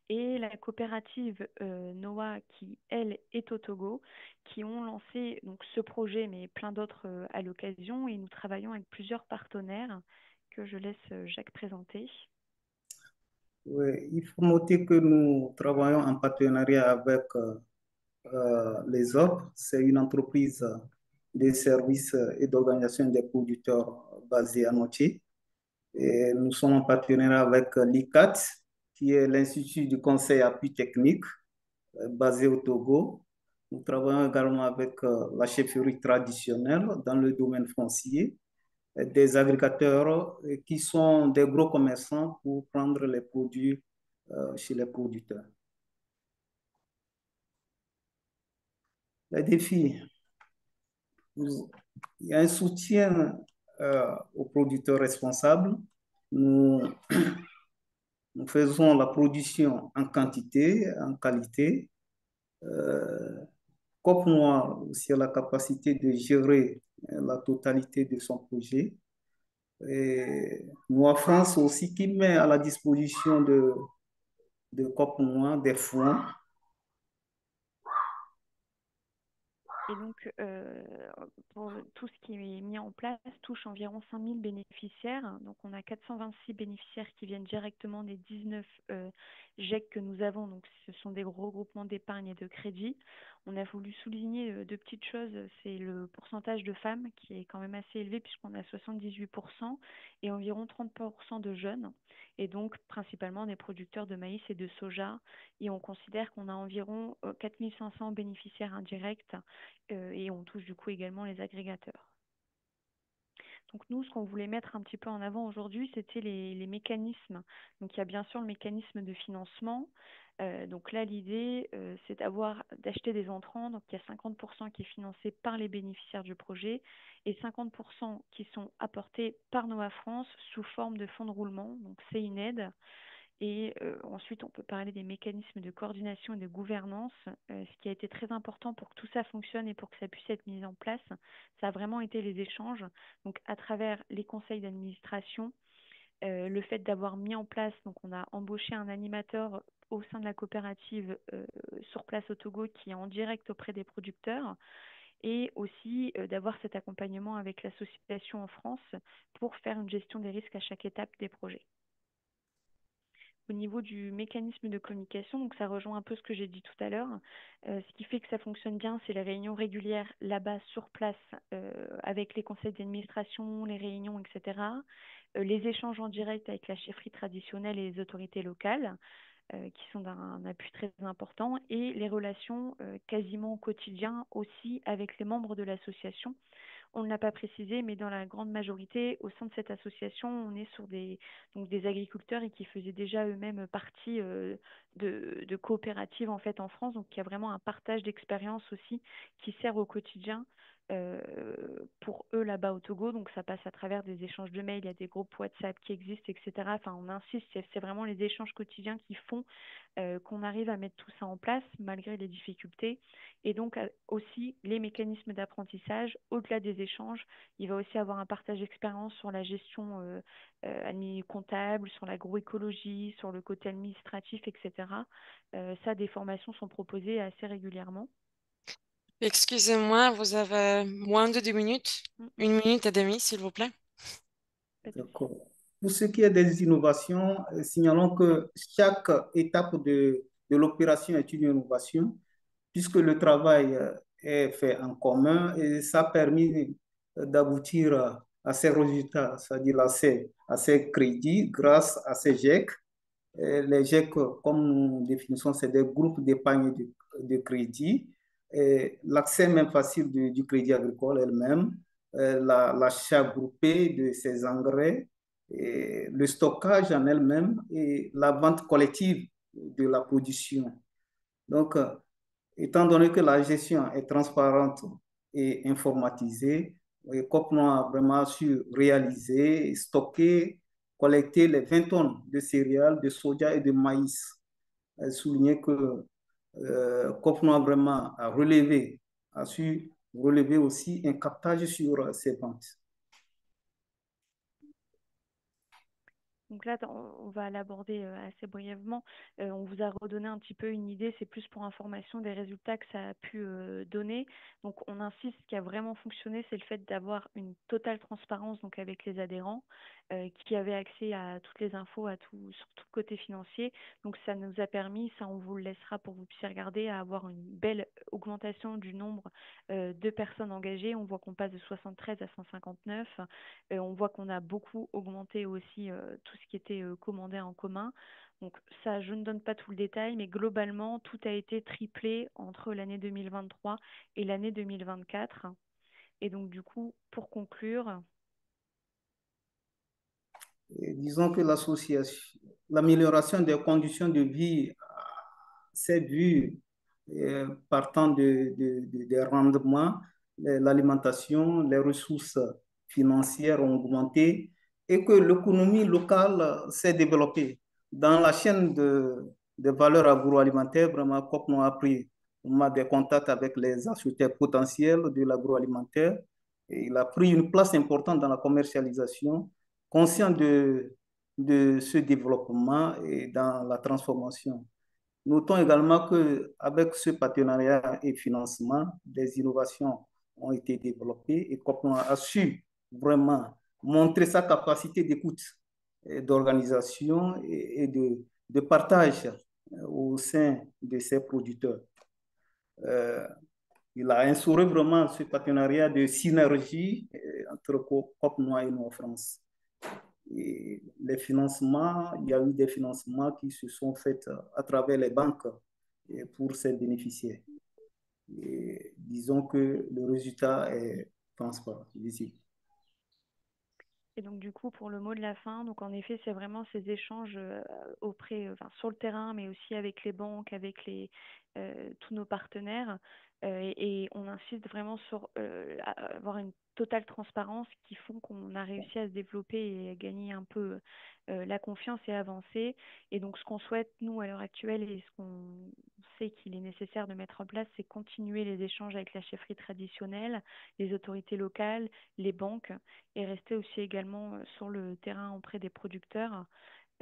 et la coopérative euh, N O A qui, elle, est au Togo, qui ont lancé donc, ce projet mais plein d'autres euh, à l'occasion, et nous travaillons avec plusieurs partenaires que je laisse euh, Jacques présenter. Oui, il faut noter que nous travaillons en partenariat avec euh, euh, les O P. C'est une entreprise euh, des services et d'organisation des producteurs basés à Notché. Et nous sommes en partenariat avec l'I C A T, qui est l'Institut du Conseil Appui Technique basé au Togo. Nous travaillons également avec la chefferie traditionnelle dans le domaine foncier, des agriculteurs qui sont des gros commerçants pour prendre les produits chez les producteurs. Les défis. Il y a un soutien euh, aux producteurs responsables. Nous, nous faisons la production en quantité, en qualité. Euh, Coop N O A aussi a la capacité de gérer euh, la totalité de son projet. Et N O A France aussi qui met à la disposition de, de Coop N O A des fonds. Et donc, euh, pour tout ce qui est mis en place touche environ cinq mille bénéficiaires. Donc, on a quatre cent vingt-six bénéficiaires qui viennent directement des dix-neuf euh, G E C que nous avons. Donc, ce sont des regroupements d'épargne et de crédit. On a voulu souligner euh, deux petites choses. C'est le pourcentage de femmes qui est quand même assez élevé puisqu'on a soixante-dix-huit pour cent et environ trente pour cent de jeunes. Et donc, principalement des producteurs de maïs et de soja. Et on considère qu'on a environ euh, quatre mille cinq cents bénéficiaires indirects. Euh, et on touche du coup également les agrégateurs. Donc nous, ce qu'on voulait mettre un petit peu en avant aujourd'hui, c'était les, les mécanismes. Donc il y a bien sûr le mécanisme de financement. Euh, donc là, l'idée, euh, c'est d'avoir d'acheter des entrants. Donc il y a cinquante pour cent qui est financé par les bénéficiaires du projet et cinquante pour cent qui sont apportés par N O A France sous forme de fonds de roulement. Donc c'est une aide. Et euh, ensuite, on peut parler des mécanismes de coordination et de gouvernance. Euh, ce qui a été très important pour que tout ça fonctionne et pour que ça puisse être mis en place, ça a vraiment été les échanges. Donc, à travers les conseils d'administration, euh, le fait d'avoir mis en place, donc on a embauché un animateur au sein de la coopérative euh, sur place au Togo qui est en direct auprès des producteurs, et aussi euh, d'avoir cet accompagnement avec l'association en France pour faire une gestion des risques à chaque étape des projets. au niveau du mécanisme de communication. Donc ça rejoint un peu ce que j'ai dit tout à l'heure. Euh, ce qui fait que ça fonctionne bien, c'est les réunions régulières là-bas sur place euh, avec les conseils d'administration, les réunions, et cetera. Euh, les échanges en direct avec la chefferie traditionnelle et les autorités locales, euh, qui sont d'un appui très important, et les relations euh, quasiment au quotidien aussi avec les membres de l'association. On ne l'a pas précisé, mais dans la grande majorité, au sein de cette association, on est sur des, donc des agriculteurs et qui faisaient déjà eux-mêmes partie euh, de, de coopératives en fait en France. Donc il y a vraiment un partage d'expérience aussi qui sert au quotidien euh, pour eux là-bas au Togo. Donc ça passe à travers des échanges de mails, il y a des groupes WhatsApp qui existent, et cetera. Enfin, on insiste, c'est vraiment les échanges quotidiens qui font euh, qu'on arrive à mettre tout ça en place malgré les difficultés. Et donc aussi les mécanismes d'apprentissage au-delà des échanges, il va aussi avoir un partage d'expérience sur la gestion euh, euh, comptable, sur l'agroécologie, sur le côté administratif, et cetera. Euh, ça, des formations sont proposées assez régulièrement. Excusez-moi, vous avez moins de deux minutes, mmh. une minute et demie, s'il vous plaît. D'accord. Pour ce qui est des innovations, signalons que chaque étape de, de l'opération est une innovation, puisque le travail est fait en commun et ça a permis d'aboutir à ces résultats, c'est-à-dire à ces, à ces crédits grâce à ces G E C. Et les G E C, comme nous définissons, c'est des groupes d'épargne de, de crédit, l'accès même facile du, du crédit agricole elle-même, l'achat la groupé de ces engrais, et le stockage en elle-même et la vente collective de la production. Donc, étant donné que la gestion est transparente et informatisée, Coop N O A a vraiment su réaliser, stocker, collecter les vingt tonnes de céréales, de soja et de maïs. Souligner que euh, Coop N O A vraiment a relevé, a su relever aussi un captage sur ses ventes. Donc là, on va l'aborder assez brièvement. Euh, on vous a redonné un petit peu une idée, c'est plus pour information des résultats que ça a pu euh, donner. Donc on insiste, ce qui a vraiment fonctionné, c'est le fait d'avoir une totale transparence donc avec les adhérents euh, qui avaient accès à toutes les infos à tout, sur tout le côté financier. Donc ça nous a permis, ça on vous le laissera pour que vous puissiez regarder, à avoir une belle augmentation du nombre euh, de personnes engagées. On voit qu'on passe de soixante-treize à cent cinquante-neuf. Euh, on voit qu'on a beaucoup augmenté aussi euh, tout qui était commandé en commun. Donc ça, je ne donne pas tout le détail, mais globalement, tout a été triplé entre l'année deux mille vingt-trois et l'année deux mille vingt-quatre. Et donc, du coup, pour conclure... Et disons que l'association, l'amélioration des conditions de vie, c'est vu euh, partant de, de, de, des rendements, l'alimentation, les ressources financières ont augmenté, et que l'économie locale s'est développée. Dans la chaîne de, de valeur agroalimentaire, vraiment, Coop N O A a pris des contacts avec les acheteurs potentiels de l'agroalimentaire. Il a pris une place importante dans la commercialisation, conscient de, de ce développement et dans la transformation. Notons également qu'avec ce partenariat et financement, des innovations ont été développées et Coop N O A a su vraiment montrer sa capacité d'écoute, d'organisation et de, de partage au sein de ses producteurs. Euh, il a instauré vraiment ce partenariat de synergie entre Coop N O A et N O A France. Et les financements, il y a eu des financements qui se sont faits à travers les banques pour ses bénéficiaires. Et disons que le résultat est transparent, visible. Et donc du coup, pour le mot de la fin, donc en effet, c'est vraiment ces échanges euh, auprès, euh, enfin, sur le terrain, mais aussi avec les banques, avec les, euh, tous nos partenaires. Euh, et, et on insiste vraiment sur euh, avoir une totale transparence qui font qu'on a réussi à se développer et à gagner un peu euh, la confiance et avancer. Et donc ce qu'on souhaite, nous, à l'heure actuelle, et ce qu'on sait qu'il est nécessaire de mettre en place, c'est continuer les échanges avec la chefferie traditionnelle, les autorités locales, les banques, et rester aussi également sur le terrain auprès des producteurs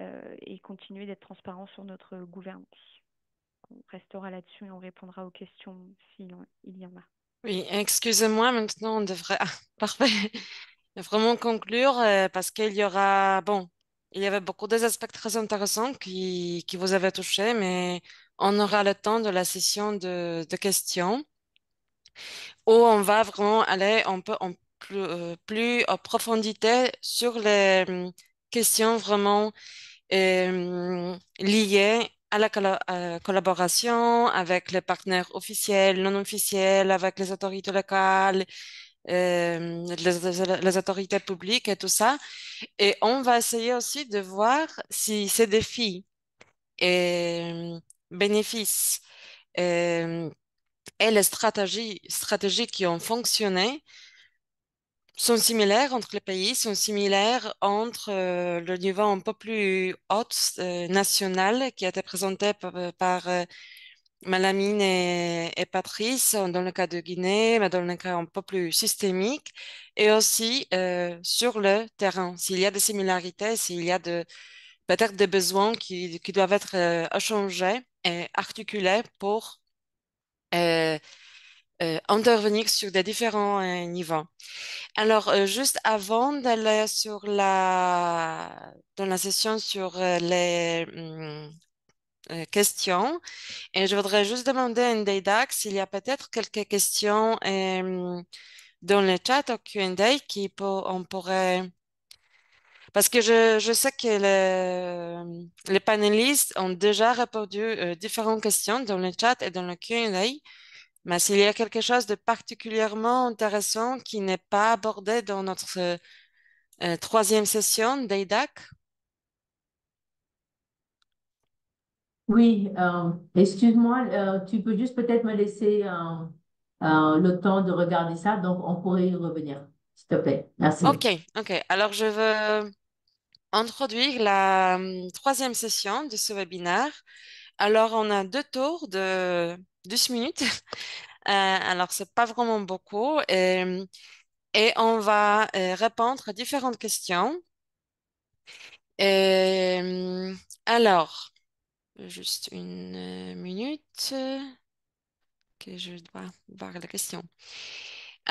euh, et continuer d'être transparent sur notre gouvernance. On restera là-dessus et on répondra aux questions s'il y en a. Oui, excusez-moi, maintenant on devrait... Ah, parfait. Il faut vraiment conclure parce qu'il y aura... Bon, Il y avait beaucoup des aspects très intéressants qui, qui vous avaient touché, mais on aura le temps de la session de, de questions où on va vraiment aller un peu en plus, euh, plus en profondité sur les questions vraiment euh, liées à la colla- euh, collaboration avec les partenaires officiels, non officiels, avec les autorités locales, Euh, les, les autorités publiques et tout ça. Et on va essayer aussi de voir si ces défis et bénéfices et, et les stratégies, stratégies qui ont fonctionné sont similaires entre les pays, sont similaires entre euh, le niveau un peu plus haut euh, national qui a été présenté par, par euh, Malamine et, et Patrice, dans le cas de Guinée, mais dans le cas un peu plus systémique, et aussi euh, sur le terrain. S'il y a des similarités, s'il y a de, peut-être des besoins qui, qui doivent être euh, échangés et articulés pour euh, euh, intervenir sur des différents euh, niveaux. Alors, euh, juste avant d'aller sur la, dans la session sur euh, les... Hum, questions. Et je voudrais juste demander à Ndèye Dakh s'il y a peut-être quelques questions euh, dans le chat au Q and A qui pour, on pourrait... Parce que je, je sais que le, les panélistes ont déjà répondu euh, différentes questions dans le chat et dans le Q and A. Mais s'il y a quelque chose de particulièrement intéressant qui n'est pas abordé dans notre euh, troisième session, Ndèye Dakh. Oui, euh, excuse-moi, euh, tu peux juste peut-être me laisser euh, euh, le temps de regarder ça, donc on pourrait y revenir, s'il te plaît. Merci. Ok, ok. Alors, je veux introduire la euh, troisième session de ce webinaire. Alors, on a deux tours de douze minutes. Euh, alors, c'est pas vraiment beaucoup. Et, et on va euh, répondre à différentes questions. Et, alors... Juste une minute que je dois voir la question.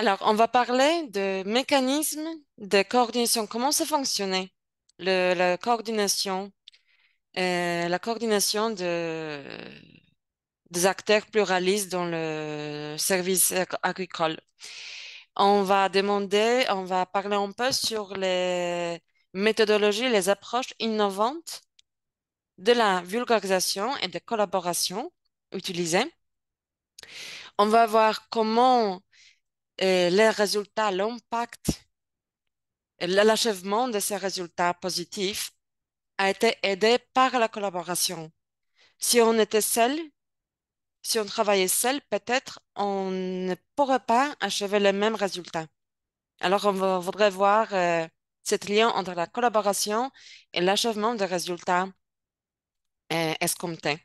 Alors, on va parler de mécanismes de coordination. Comment ça fonctionnait, le, la coordination, euh, la coordination de, des acteurs pluralistes dans le service agricole. On va demander, on va parler un peu sur les méthodologies, les approches innovantes de la vulgarisation et de collaboration utilisées. On va voir comment eh, les résultats, l'impact, l'achèvement de ces résultats positifs a été aidé par la collaboration. Si on était seul, si on travaillait seul, peut-être on ne pourrait pas achever les mêmes résultats. Alors on voudrait voir eh, cet lien entre la collaboration et l'achèvement des résultats escompté.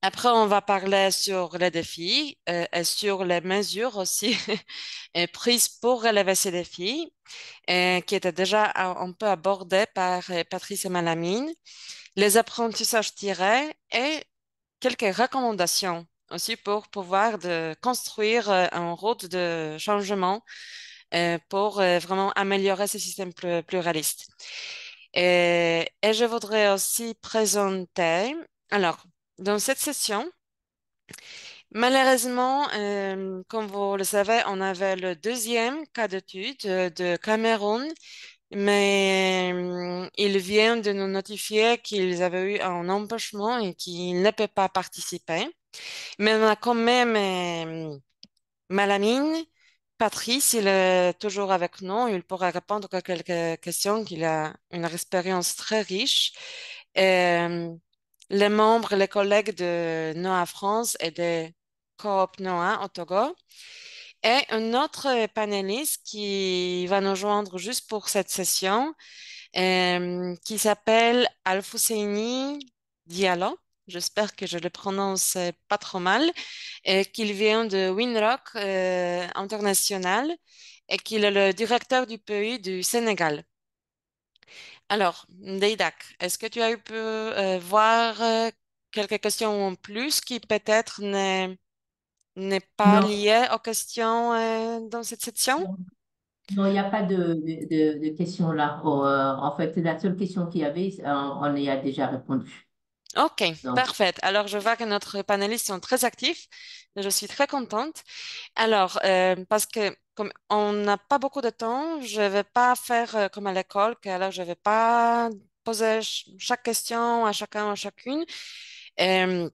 Après, on va parler sur les défis euh, et sur les mesures aussi prises pour relever ces défis, euh, qui étaient déjà un peu abordées par euh, Patrice et Malamine, les apprentissages tirés et quelques recommandations aussi pour pouvoir de construire euh, une route de changement euh, pour euh, vraiment améliorer ce système plus pluraliste. Et, et je voudrais aussi présenter, alors, dans cette session, malheureusement, euh, comme vous le savez, on avait le deuxième cas d'étude de Cameroun, mais euh, ils viennent de nous notifier qu'ils avaient eu un empêchement et qu'ils ne peuvent pas participer. Mais on a quand même euh, Malamine. Patrice, il est toujours avec nous. Il pourra répondre à quelques questions. Il a une expérience très riche. Et les membres, les collègues de N O A France et de Coop N O A au Togo. Et un autre panéliste qui va nous joindre juste pour cette session, et, qui s'appelle Alfousseyni Diallo. J'espère que je le prononce pas trop mal, et qu'il vient de Winrock euh, International et qu'il est le directeur du pays du Sénégal. Alors, Ndèye Dakh, est-ce que tu as pu euh, voir euh, quelques questions en plus qui peut-être n'est pas non. liées aux questions euh, dans cette session? Non, il n'y a pas de, de, de questions là. Oh, euh, en fait, la seule question qu'il y avait, on y a déjà répondu. Ok, donc, parfait. Alors, je vois que notre panélistes sont très actifs. Je suis très contente. Alors, euh, parce que comme on n'a pas beaucoup de temps, je ne vais pas faire comme à l'école, que alors je ne vais pas poser ch chaque question à chacun, à chacune. Euh,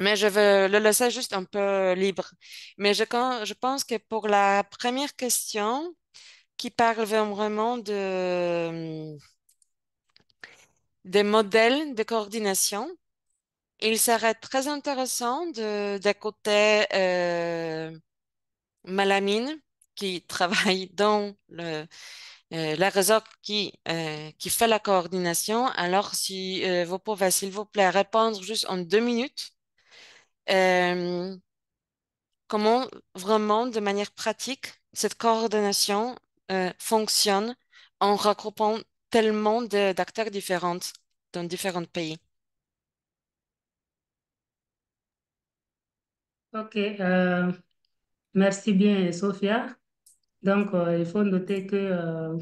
mais je vais le laisser juste un peu libre. Mais je, je pense que pour la première question, qui parle vraiment de, des modèles de coordination, il serait très intéressant d'écouter euh, Malamine, qui travaille dans le, euh, la réseau qui, euh, qui fait la coordination. Alors, si euh, vous pouvez, s'il vous plaît, répondre juste en deux minutes. Euh, comment vraiment, de manière pratique, cette coordination euh, fonctionne en regroupant tellement d'acteurs différents dans différents pays. Ok, euh, merci bien, Sophia. Donc, euh, il faut noter que euh,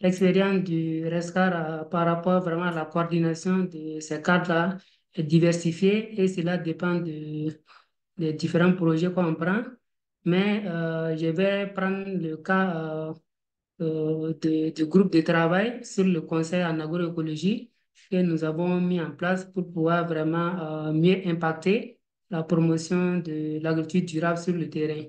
l'expérience du RESCAR euh, par rapport vraiment à la coordination de ces cadres-là est diversifiée et cela dépend de, des différents projets qu'on prend. Mais euh, je vais prendre le cas euh, euh, de, du groupe de travail sur le conseil en agroécologie que nous avons mis en place pour pouvoir vraiment euh, mieux impacter la promotion de l'agriculture durable sur le terrain.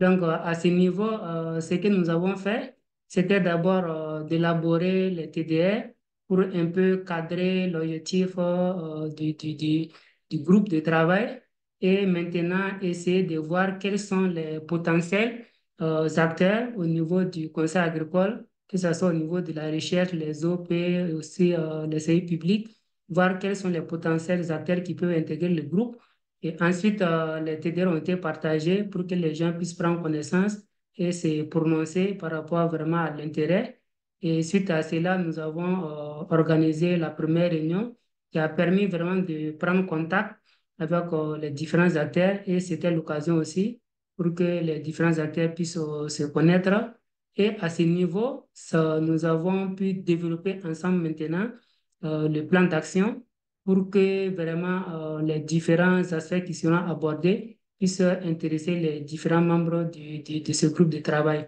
Donc, euh, à ce niveau, euh, ce que nous avons fait, c'était d'abord euh, d'élaborer les T D R pour un peu cadrer l'objectif euh, du, du, du, du groupe de travail et maintenant essayer de voir quels sont les potentiels euh, acteurs au niveau du conseil agricole, que ce soit au niveau de la recherche, les O P, aussi euh, les services publics, voir quels sont les potentiels acteurs qui peuvent intégrer le groupe. Et ensuite, euh, les T D R ont été partagés pour que les gens puissent prendre connaissance et se prononcer par rapport vraiment à l'intérêt. Et suite à cela, nous avons euh, organisé la première réunion qui a permis vraiment de prendre contact avec euh, les différents acteurs et c'était l'occasion aussi pour que les différents acteurs puissent euh, se connaître. Et à ce niveau, ça, nous avons pu développer ensemble maintenant euh, le plan d'action pour que vraiment euh, les différents aspects qui seront abordés puissent intéresser les différents membres du, du, de ce groupe de travail.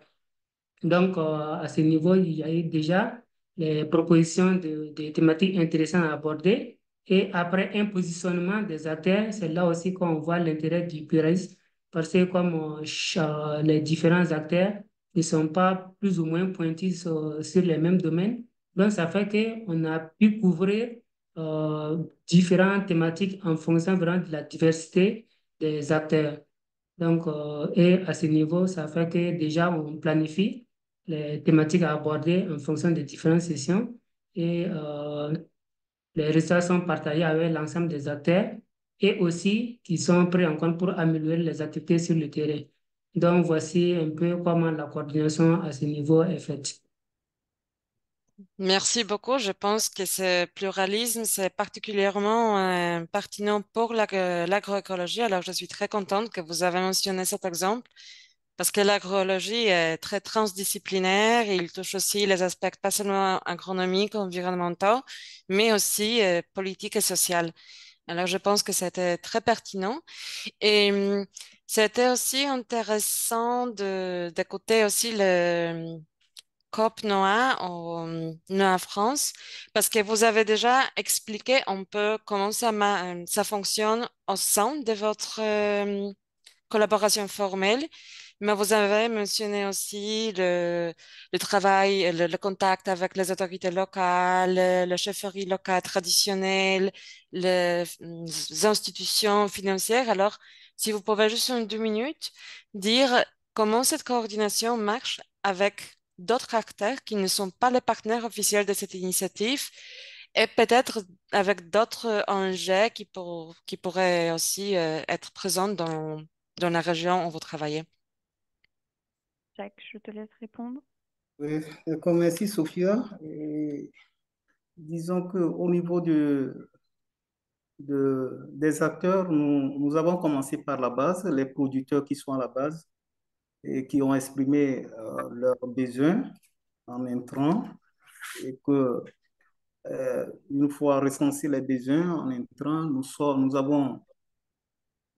Donc, euh, à ce niveau, il y a eu déjà les propositions de, de thématiques intéressantes à aborder. Et après un positionnement des acteurs, c'est là aussi qu'on voit l'intérêt du pluralisme, parce que comme euh, les différents acteurs ne sont pas plus ou moins pointus sur, sur les mêmes domaines, donc ça fait qu'on a pu couvrir euh, différentes thématiques en fonction vraiment de la diversité des acteurs. Donc, euh, et à ce niveau, ça fait que déjà on planifie les thématiques à aborder en fonction des différentes sessions et euh, les résultats sont partagés avec l'ensemble des acteurs et aussi qui sont pris en compte pour améliorer les activités sur le terrain. Donc, voici un peu comment la coordination à ce niveau est faite. Merci beaucoup. Je pense que ce pluralisme, c'est particulièrement euh, pertinent pour l'agroécologie. Alors, je suis très contente que vous avez mentionné cet exemple parce que l'agroécologie est très transdisciplinaire. Il touche aussi les aspects pas seulement agronomiques, environnementaux, mais aussi euh, politiques et sociales. Alors, je pense que c'était très pertinent. Et euh, c'était aussi intéressant d'écouter aussi le Coop N O A au N O A France, parce que vous avez déjà expliqué un peu comment ça, ça fonctionne au sein de votre euh, collaboration formelle, mais vous avez mentionné aussi le, le travail, le, le contact avec les autorités locales, la chefferie locale traditionnelle, les, les institutions financières. Alors, si vous pouvez juste en deux minutes dire comment cette coordination marche avec d'autres acteurs qui ne sont pas les partenaires officiels de cette initiative et peut-être avec d'autres enjeux qui, pour, qui pourraient aussi euh, être présents dans, dans la région où vous travaillez. Jacques, je te laisse répondre. Oui, merci Sophia. Et disons qu'au niveau de, de, des acteurs, nous, nous avons commencé par la base, les producteurs qui sont à la base. et qui ont exprimé euh, leurs besoins en entrant, et que euh, une fois recensés les besoins en entrant, nous sommes, nous avons,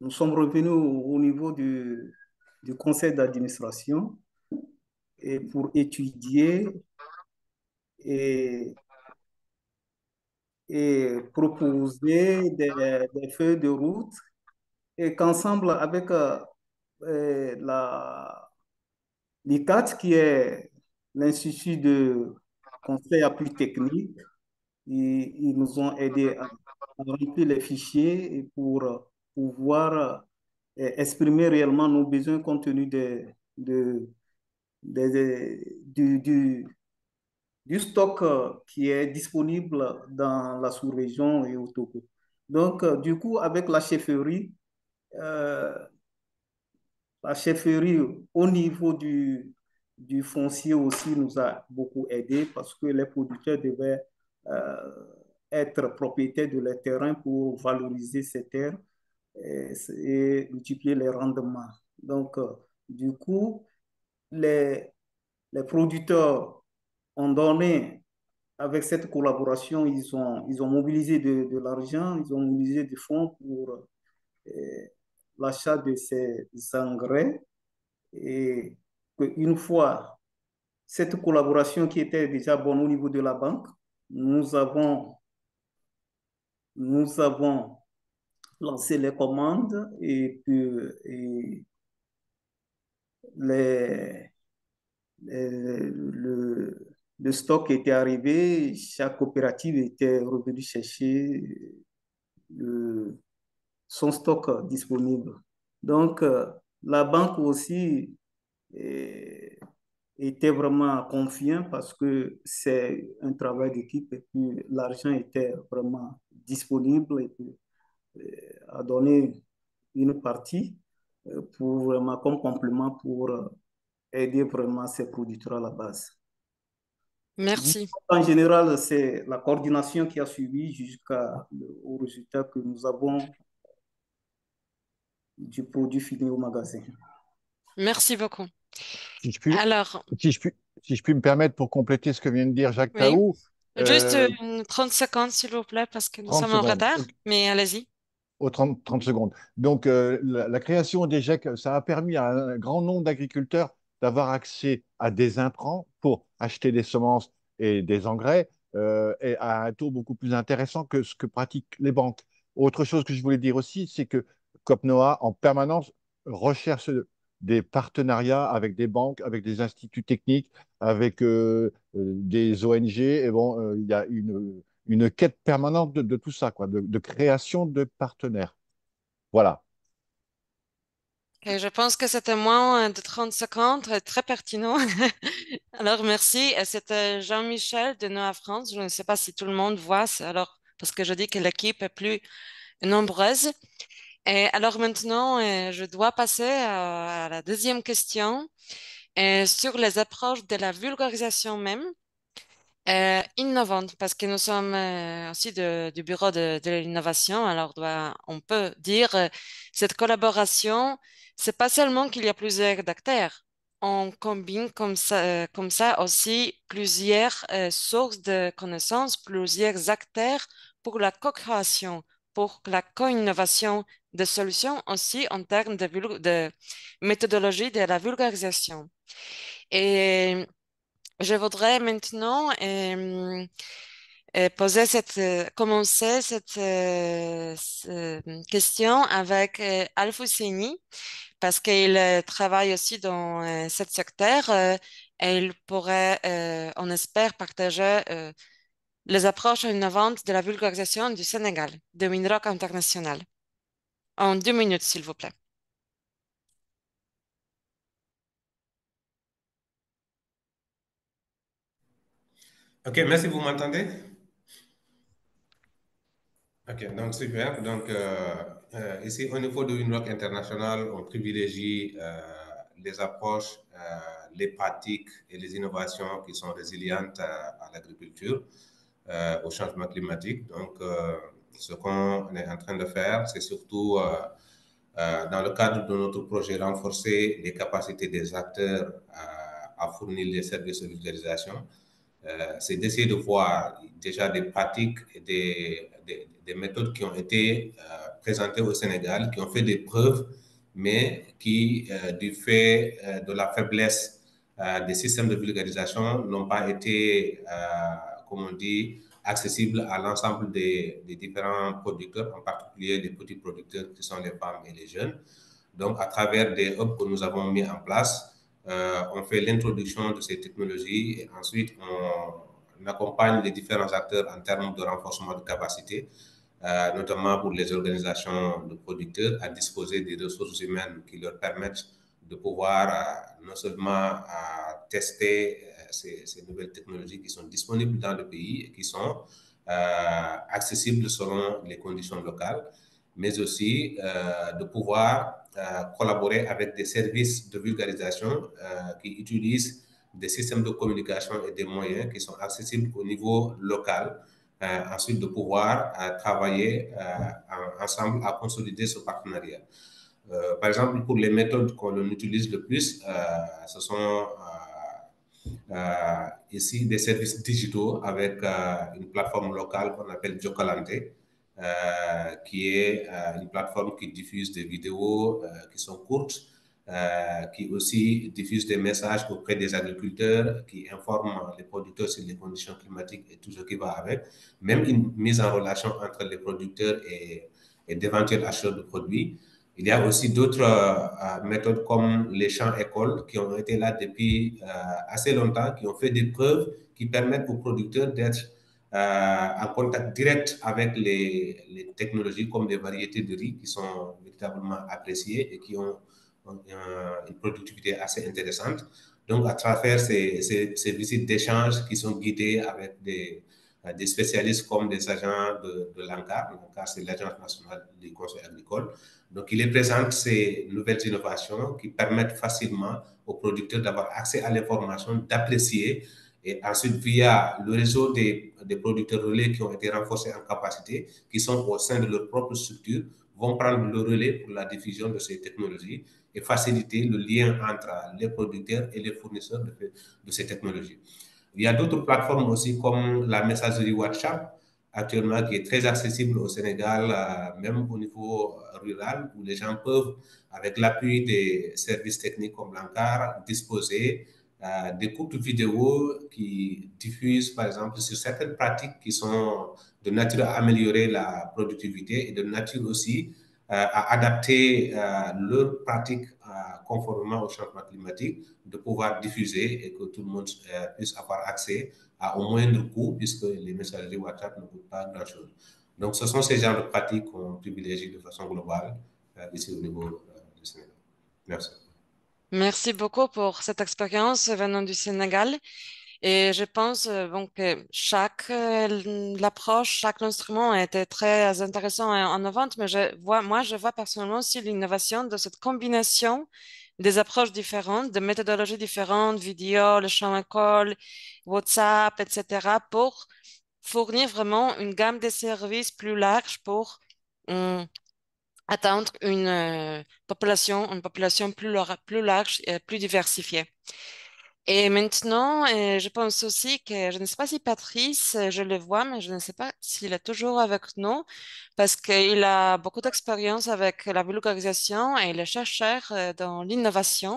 nous sommes revenus au, au niveau du, du conseil d'administration et pour étudier et et proposer des, des feuilles de route, et qu'ensemble avec euh, la l'I C A T, qui est l'Institut de conseil appui technique, ils, ils nous ont aidés à, à remplir les fichiers et pour pouvoir euh, exprimer réellement nos besoins compte tenu de, de, de, de, du, du du stock qui est disponible dans la sous-région et au Togo. Donc, du coup, avec la chefferie, euh, la chefferie au niveau du, du foncier aussi nous a beaucoup aidé, parce que les producteurs devaient euh, être propriétaires de leurs terrains pour valoriser ces terres et, et multiplier les rendements. Donc, euh, du coup, les, les producteurs ont donné, avec cette collaboration, ils ont, ils ont mobilisé de, de l'argent, ils ont mobilisé des fonds pour euh, l'achat de ces engrais. Et une fois cette collaboration qui était déjà bonne au niveau de la banque, nous avons, nous avons lancé les commandes et puis et les, les, le Le stock était arrivé, chaque coopérative était revenue chercher le, son stock disponible. Donc, la banque aussi eh, était vraiment confiante, parce que c'est un travail d'équipe et puis l'argent était vraiment disponible et puis eh, a donné une partie pour vraiment comme complément pour aider vraiment ces producteurs à la base. Merci. En général, c'est la coordination qui a suivi jusqu'au résultat que nous avons du produit fini au magasin. Merci beaucoup. Si je puis, Alors, si je puis, si je puis me permettre, pour compléter ce que vient de dire Jacques oui. Tao. Euh, Juste trente secondes, s'il vous plaît, parce que nous sommes secondes. en retard, mais allez-y. Aux trente secondes. Donc, euh, la, la création des G E C, ça a permis à un grand nombre d'agriculteurs d'avoir accès à des intrants pour acheter des semences et des engrais euh, et à un taux beaucoup plus intéressant que ce que pratiquent les banques. Autre chose que je voulais dire aussi, c'est que Coop N O A, en permanence, recherche des partenariats avec des banques, avec des instituts techniques, avec euh, des O N G. Et bon, euh, il y a une, une quête permanente de, de tout ça, quoi, de, de création de partenaires. Voilà. Et je pense que c'était moins de trente secondes, très pertinent. Alors, merci. C'était Jean-Michel de N O A France. Je ne sais pas si tout le monde voit, alors, parce que je dis que l'équipe est plus nombreuse. Et alors maintenant, je dois passer à la deuxième question sur les approches de la vulgarisation même innovante, parce que nous sommes aussi de, du bureau de, de l'innovation. Alors, doit, on peut dire cette collaboration. C'est pas seulement qu'il y a plusieurs acteurs, on combine comme ça, comme ça aussi plusieurs euh, sources de connaissances, plusieurs acteurs pour la co-création, pour la co-innovation des solutions aussi en termes de, de méthodologie de la vulgarisation. Et je voudrais maintenant euh, Et poser cette, commencer cette, cette question avec Alfousseyni, parce qu'il travaille aussi dans ce secteur et il pourrait, on espère, partager les approches innovantes de la vulgarisation du Sénégal, de Winrock International. En deux minutes, s'il vous plaît. Ok, merci, vous m'entendez? Ok, donc super. Donc, euh, euh, ici, au niveau de Winrock International, on privilégie euh, les approches, euh, les pratiques et les innovations qui sont résilientes à, à l'agriculture, euh, au changement climatique. Donc, euh, ce qu'on est en train de faire, c'est surtout euh, euh, dans le cadre de notre projet renforcer les capacités des acteurs à, à fournir les services de vulgarisation, euh, c'est d'essayer de voir déjà des pratiques et des, des, des méthodes qui ont été euh, présentées au Sénégal, qui ont fait des preuves, mais qui, euh, du fait euh, de la faiblesse euh, des systèmes de vulgarisation, n'ont pas été, euh, comme on dit, accessible à l'ensemble des, des différents producteurs, en particulier les petits producteurs qui sont les femmes et les jeunes. Donc, à travers des hubs que nous avons mis en place, euh, on fait l'introduction de ces technologies et ensuite on, on accompagne les différents acteurs en termes de renforcement de capacité, euh, notamment pour les organisations de producteurs à disposer des ressources humaines qui leur permettent de pouvoir euh, non seulement à tester Ces, ces nouvelles technologies qui sont disponibles dans le pays et qui sont euh, accessibles selon les conditions locales, mais aussi euh, de pouvoir euh, collaborer avec des services de vulgarisation euh, qui utilisent des systèmes de communication et des moyens qui sont accessibles au niveau local, euh, ensuite de pouvoir euh, travailler euh, ensemble à consolider ce partenariat. Euh, par exemple, pour les méthodes qu'on utilise le plus, euh, ce sont euh, Euh, ici des services digitaux avec euh, une plateforme locale qu'on appelle Jokkolante, euh, qui est euh, une plateforme qui diffuse des vidéos euh, qui sont courtes, euh, qui aussi diffuse des messages auprès des agriculteurs, qui informe les producteurs sur les conditions climatiques et tout ce qui va avec, même une mise en relation entre les producteurs et, et d'éventuels acheteurs de produits. Il y a aussi d'autres euh, méthodes comme les champs-écoles qui ont été là depuis euh, assez longtemps, qui ont fait des preuves qui permettent aux producteurs d'être euh, en contact direct avec les, les technologies comme les variétés de riz qui sont véritablement appréciées et qui ont, ont une productivité assez intéressante. Donc, à travers ces, ces, ces visites d'échange qui sont guidées avec des, des spécialistes comme des agents de, de l'ANCAR, l'ANCAR c'est l'Agence nationale des conseils agricoles. Donc, il est présent ces nouvelles innovations qui permettent facilement aux producteurs d'avoir accès à l'information, d'apprécier, et ensuite via le réseau des, des producteurs relais qui ont été renforcés en capacité, qui sont au sein de leur propre structure, vont prendre le relais pour la diffusion de ces technologies et faciliter le lien entre les producteurs et les fournisseurs de, de ces technologies. Il y a d'autres plateformes aussi comme la messagerie WhatsApp, actuellement qui est très accessible au Sénégal, euh, même au niveau rural, où les gens peuvent, avec l'appui des services techniques comme l'ANCAR, disposer euh, des courtes vidéos qui diffusent, par exemple, sur certaines pratiques qui sont de nature à améliorer la productivité et de nature aussi euh, à adapter euh, leurs pratiques euh, conformément au changement climatique, de pouvoir diffuser et que tout le monde euh, puisse avoir accès à au moindre coût, puisque les messageries WhatsApp ne coûtent pas grand-chose. Donc, ce sont ces genres de pratiques qu'on privilégie de façon globale euh, ici au niveau euh, du Sénégal. Merci. Merci beaucoup pour cette expérience venant du Sénégal. Et je pense euh, bon, que chaque euh, l'approche, chaque instrument a été très intéressant et innovant, mais je vois, moi, je vois personnellement aussi l'innovation de cette combinaison des approches différentes, des méthodologies différentes, vidéo, le champ école, WhatsApp, et cetera, pour fournir vraiment une gamme de services plus large pour um, atteindre une euh, population, une population plus, plus large et plus diversifiée. Et maintenant, et je pense aussi que, je ne sais pas si Patrice, je le vois, mais je ne sais pas s'il est toujours avec nous, parce qu'il a beaucoup d'expérience avec la vulgarisation et il est chercheur dans l'innovation.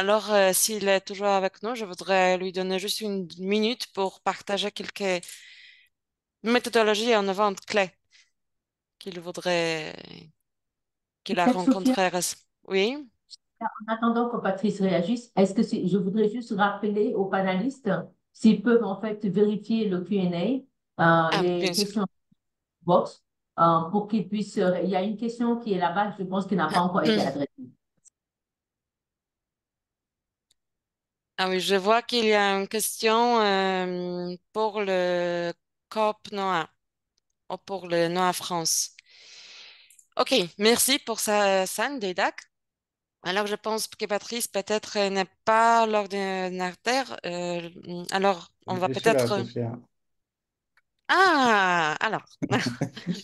Alors, s'il est toujours avec nous, je voudrais lui donner juste une minute pour partager quelques méthodologies innovantes clés qu'il voudrait, qu'il a rencontrées. Oui. En attendant que Patrice réagisse, est-ce que si, je voudrais juste rappeler aux panélistes s'ils peuvent en fait vérifier le Q and A, euh, ah, les questions box, euh, pour qu'ils puissent. Euh, il y a une question qui est là-bas, je pense qu'elle n'a pas encore été adressée. Ah oui, je vois qu'il y a une question euh, pour le Coop N O A ou pour le N O A France. Ok, merci pour ça, Ndèye Dakh. Alors, je pense que Patrice, peut-être, n'est pas l'ordinateur. Euh, alors, on va peut-être... Ah, alors,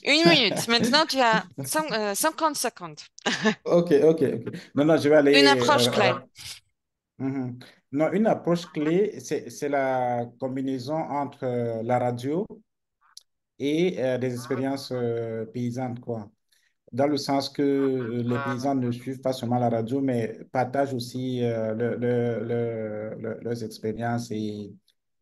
une minute. Maintenant, tu as cinquante secondes. Ok, ok, ok. Maintenant, je vais aller... Une approche clé. Mm-hmm. Non, une approche clé, c'est la combinaison entre euh, la radio et euh, des expériences euh, paysannes, quoi. Dans le sens que les paysans ne suivent pas seulement la radio, mais partagent aussi euh, le, le, le, leurs expériences et,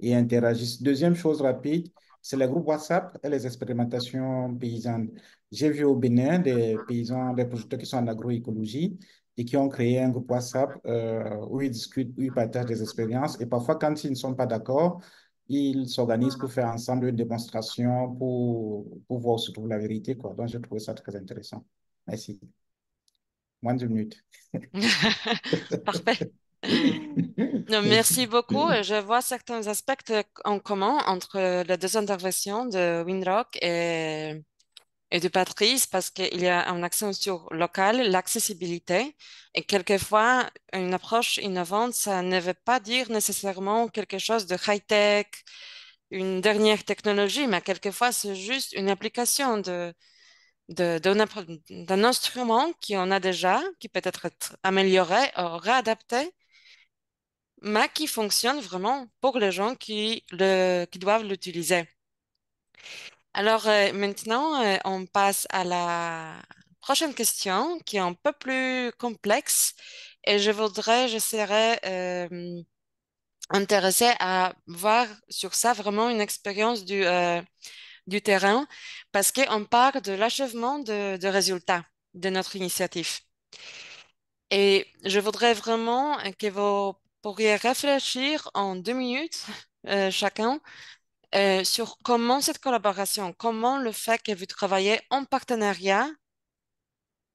et interagissent. Deuxième chose rapide, c'est les groupes WhatsApp et les expérimentations paysannes. J'ai vu au Bénin des paysans, des producteurs qui sont en agroécologie et qui ont créé un groupe WhatsApp euh, où ils discutent, où ils partagent des expériences. Et parfois, quand ils ne sont pas d'accord, ils s'organisent pour faire ensemble une démonstration pour, pour voir où se trouve la vérité, quoi. Donc, j'ai trouvé ça très intéressant. Merci. Moins de minutes. Parfait. Non, merci beaucoup. Je vois certains aspects en commun entre les deux interventions de Winrock et, et de Patrice, parce qu'il y a un accent sur local, l'accessibilité, et quelquefois une approche innovante, ça ne veut pas dire nécessairement quelque chose de high-tech, une dernière technologie, mais quelquefois c'est juste une application de d'un instrument qu'on a déjà, qui peut être amélioré ou réadapté, mais qui fonctionne vraiment pour les gens qui, le, qui doivent l'utiliser. Alors euh, maintenant, euh, on passe à la prochaine question qui est un peu plus complexe et je voudrais, je serais euh, intéressée à voir sur ça vraiment une expérience du, euh, du terrain parce qu'on part de l'achèvement de, de résultats de notre initiative. Et je voudrais vraiment que vos pour y réfléchir en deux minutes euh, chacun euh, sur comment cette collaboration, comment le fait que vous travaillez en partenariat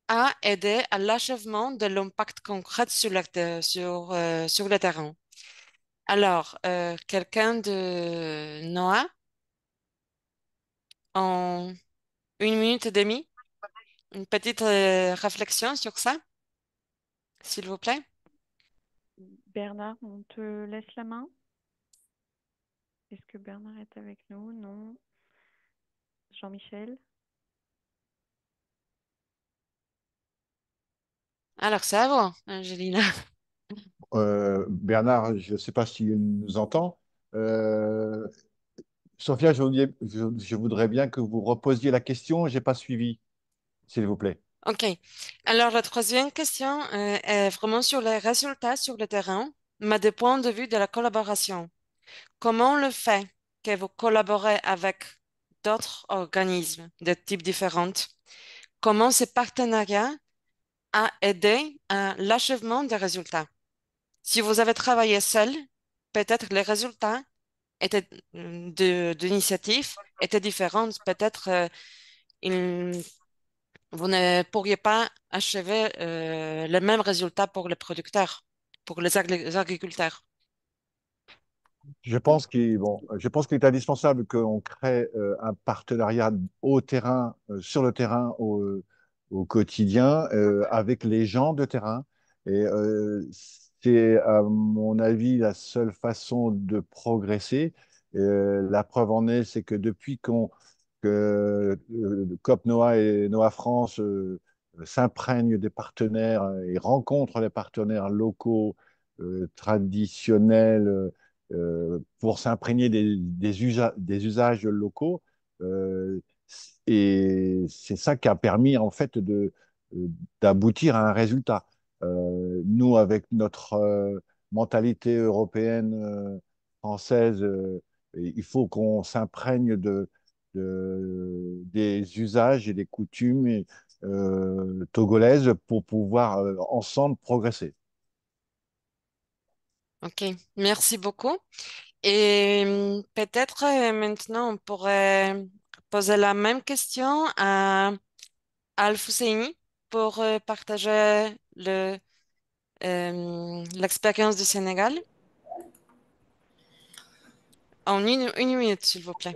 a aidé à l'achèvement de l'impact concret sur le, sur, euh, sur le terrain. Alors, euh, quelqu'un de N O A en une minute et demie, une petite euh, réflexion sur ça, s'il vous plaît. Bernard, on te laisse la main. Est-ce que Bernard est avec nous? Non. Jean-Michel? Alors, c'est à vous, Angelina. Euh, Bernard, je ne sais pas s'il nous entend. Euh, Sophia, je, je, je voudrais bien que vous reposiez la question. Je n'ai pas suivi, s'il vous plaît. OK. Alors, la troisième question euh, est vraiment sur les résultats sur le terrain, mais du point de vue de la collaboration. Comment le fait que vous collaborez avec d'autres organismes de types différents, comment ce partenariat a aidé à l'achèvement des résultats? Si vous avez travaillé seul, peut-être les résultats étaient de, de l'initiative étaient différents, peut-être euh, ils... vous ne pourriez pas achever euh, le même résultat pour les producteurs, pour les, ag les agriculteurs. Je pense qu'il bon, qu est indispensable qu'on crée euh, un partenariat au terrain, euh, sur le terrain, au, au quotidien, euh, avec les gens de terrain. Et euh, c'est, à mon avis, la seule façon de progresser. Et, euh, la preuve en est, c'est que depuis qu'on... que Coop N O A et N O A France euh, s'imprègnent des partenaires et rencontrent les partenaires locaux, euh, traditionnels, euh, pour s'imprégner des, des, usa des usages locaux. Euh, et c'est ça qui a permis en fait d'aboutir à un résultat. Euh, nous, avec notre euh, mentalité européenne, euh, française, euh, il faut qu'on s'imprègne de De, des usages et des coutumes euh, togolaises pour pouvoir euh, ensemble progresser. Ok, merci beaucoup. Et peut-être maintenant on pourrait poser la même question à Alfousseyni pour partager le, euh, l'expérience du Sénégal. En une, une minute, s'il vous plaît.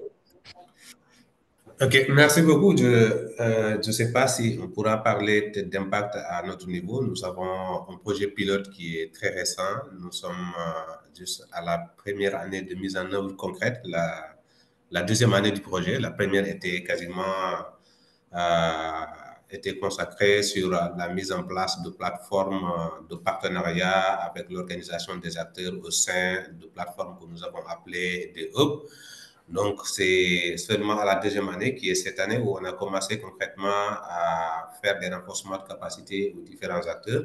Ok, merci beaucoup. Je euh, je sais pas si on pourra parler d'impact à notre niveau. Nous avons un projet pilote qui est très récent. Nous sommes euh, juste à la première année de mise en œuvre concrète. La, la deuxième année du projet. La première était quasiment euh, était consacrée sur la mise en place de plateformes de partenariat avec l'organisation des acteurs au sein de plateformes que nous avons appelées des hubs. Donc, c'est seulement à la deuxième année, qui est cette année, où on a commencé concrètement à faire des renforcements de capacité aux différents acteurs.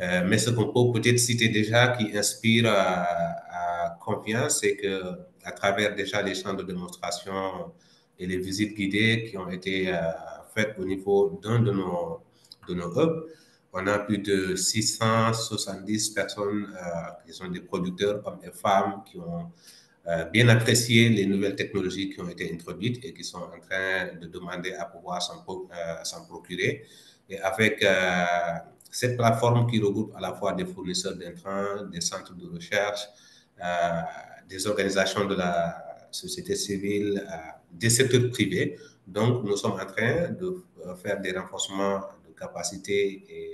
Euh, mais ce qu'on peut peut-être citer déjà qui inspire à, à confiance, c'est qu'à travers déjà les champs de démonstration et les visites guidées qui ont été euh, faites au niveau d'un de nos, de nos hubs, on a plus de six cent soixante-dix personnes euh, qui sont des producteurs, hommes et femmes, qui ont Euh, bien apprécier les nouvelles technologies qui ont été introduites et qui sont en train de demander à pouvoir s'en euh, procurer. Et avec euh, cette plateforme qui regroupe à la fois des fournisseurs d'intrants, des centres de recherche, euh, des organisations de la société civile, euh, des secteurs privés. Donc, nous sommes en train de faire des renforcements de capacités et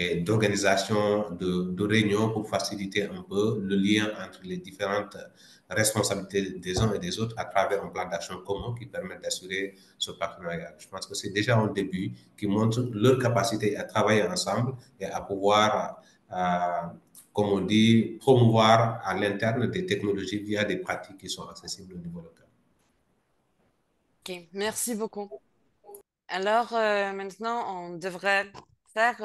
et d'organisation de, de réunions pour faciliter un peu le lien entre les différentes responsabilités des uns et des autres à travers un plan d'action commun qui permet d'assurer ce partenariat. Je pense que c'est déjà un début qui montre leur capacité à travailler ensemble et à pouvoir, euh, comme on dit, promouvoir à l'interne des technologies via des pratiques qui sont accessibles au niveau local. Okay. Merci beaucoup. Alors, euh, maintenant, on devrait faire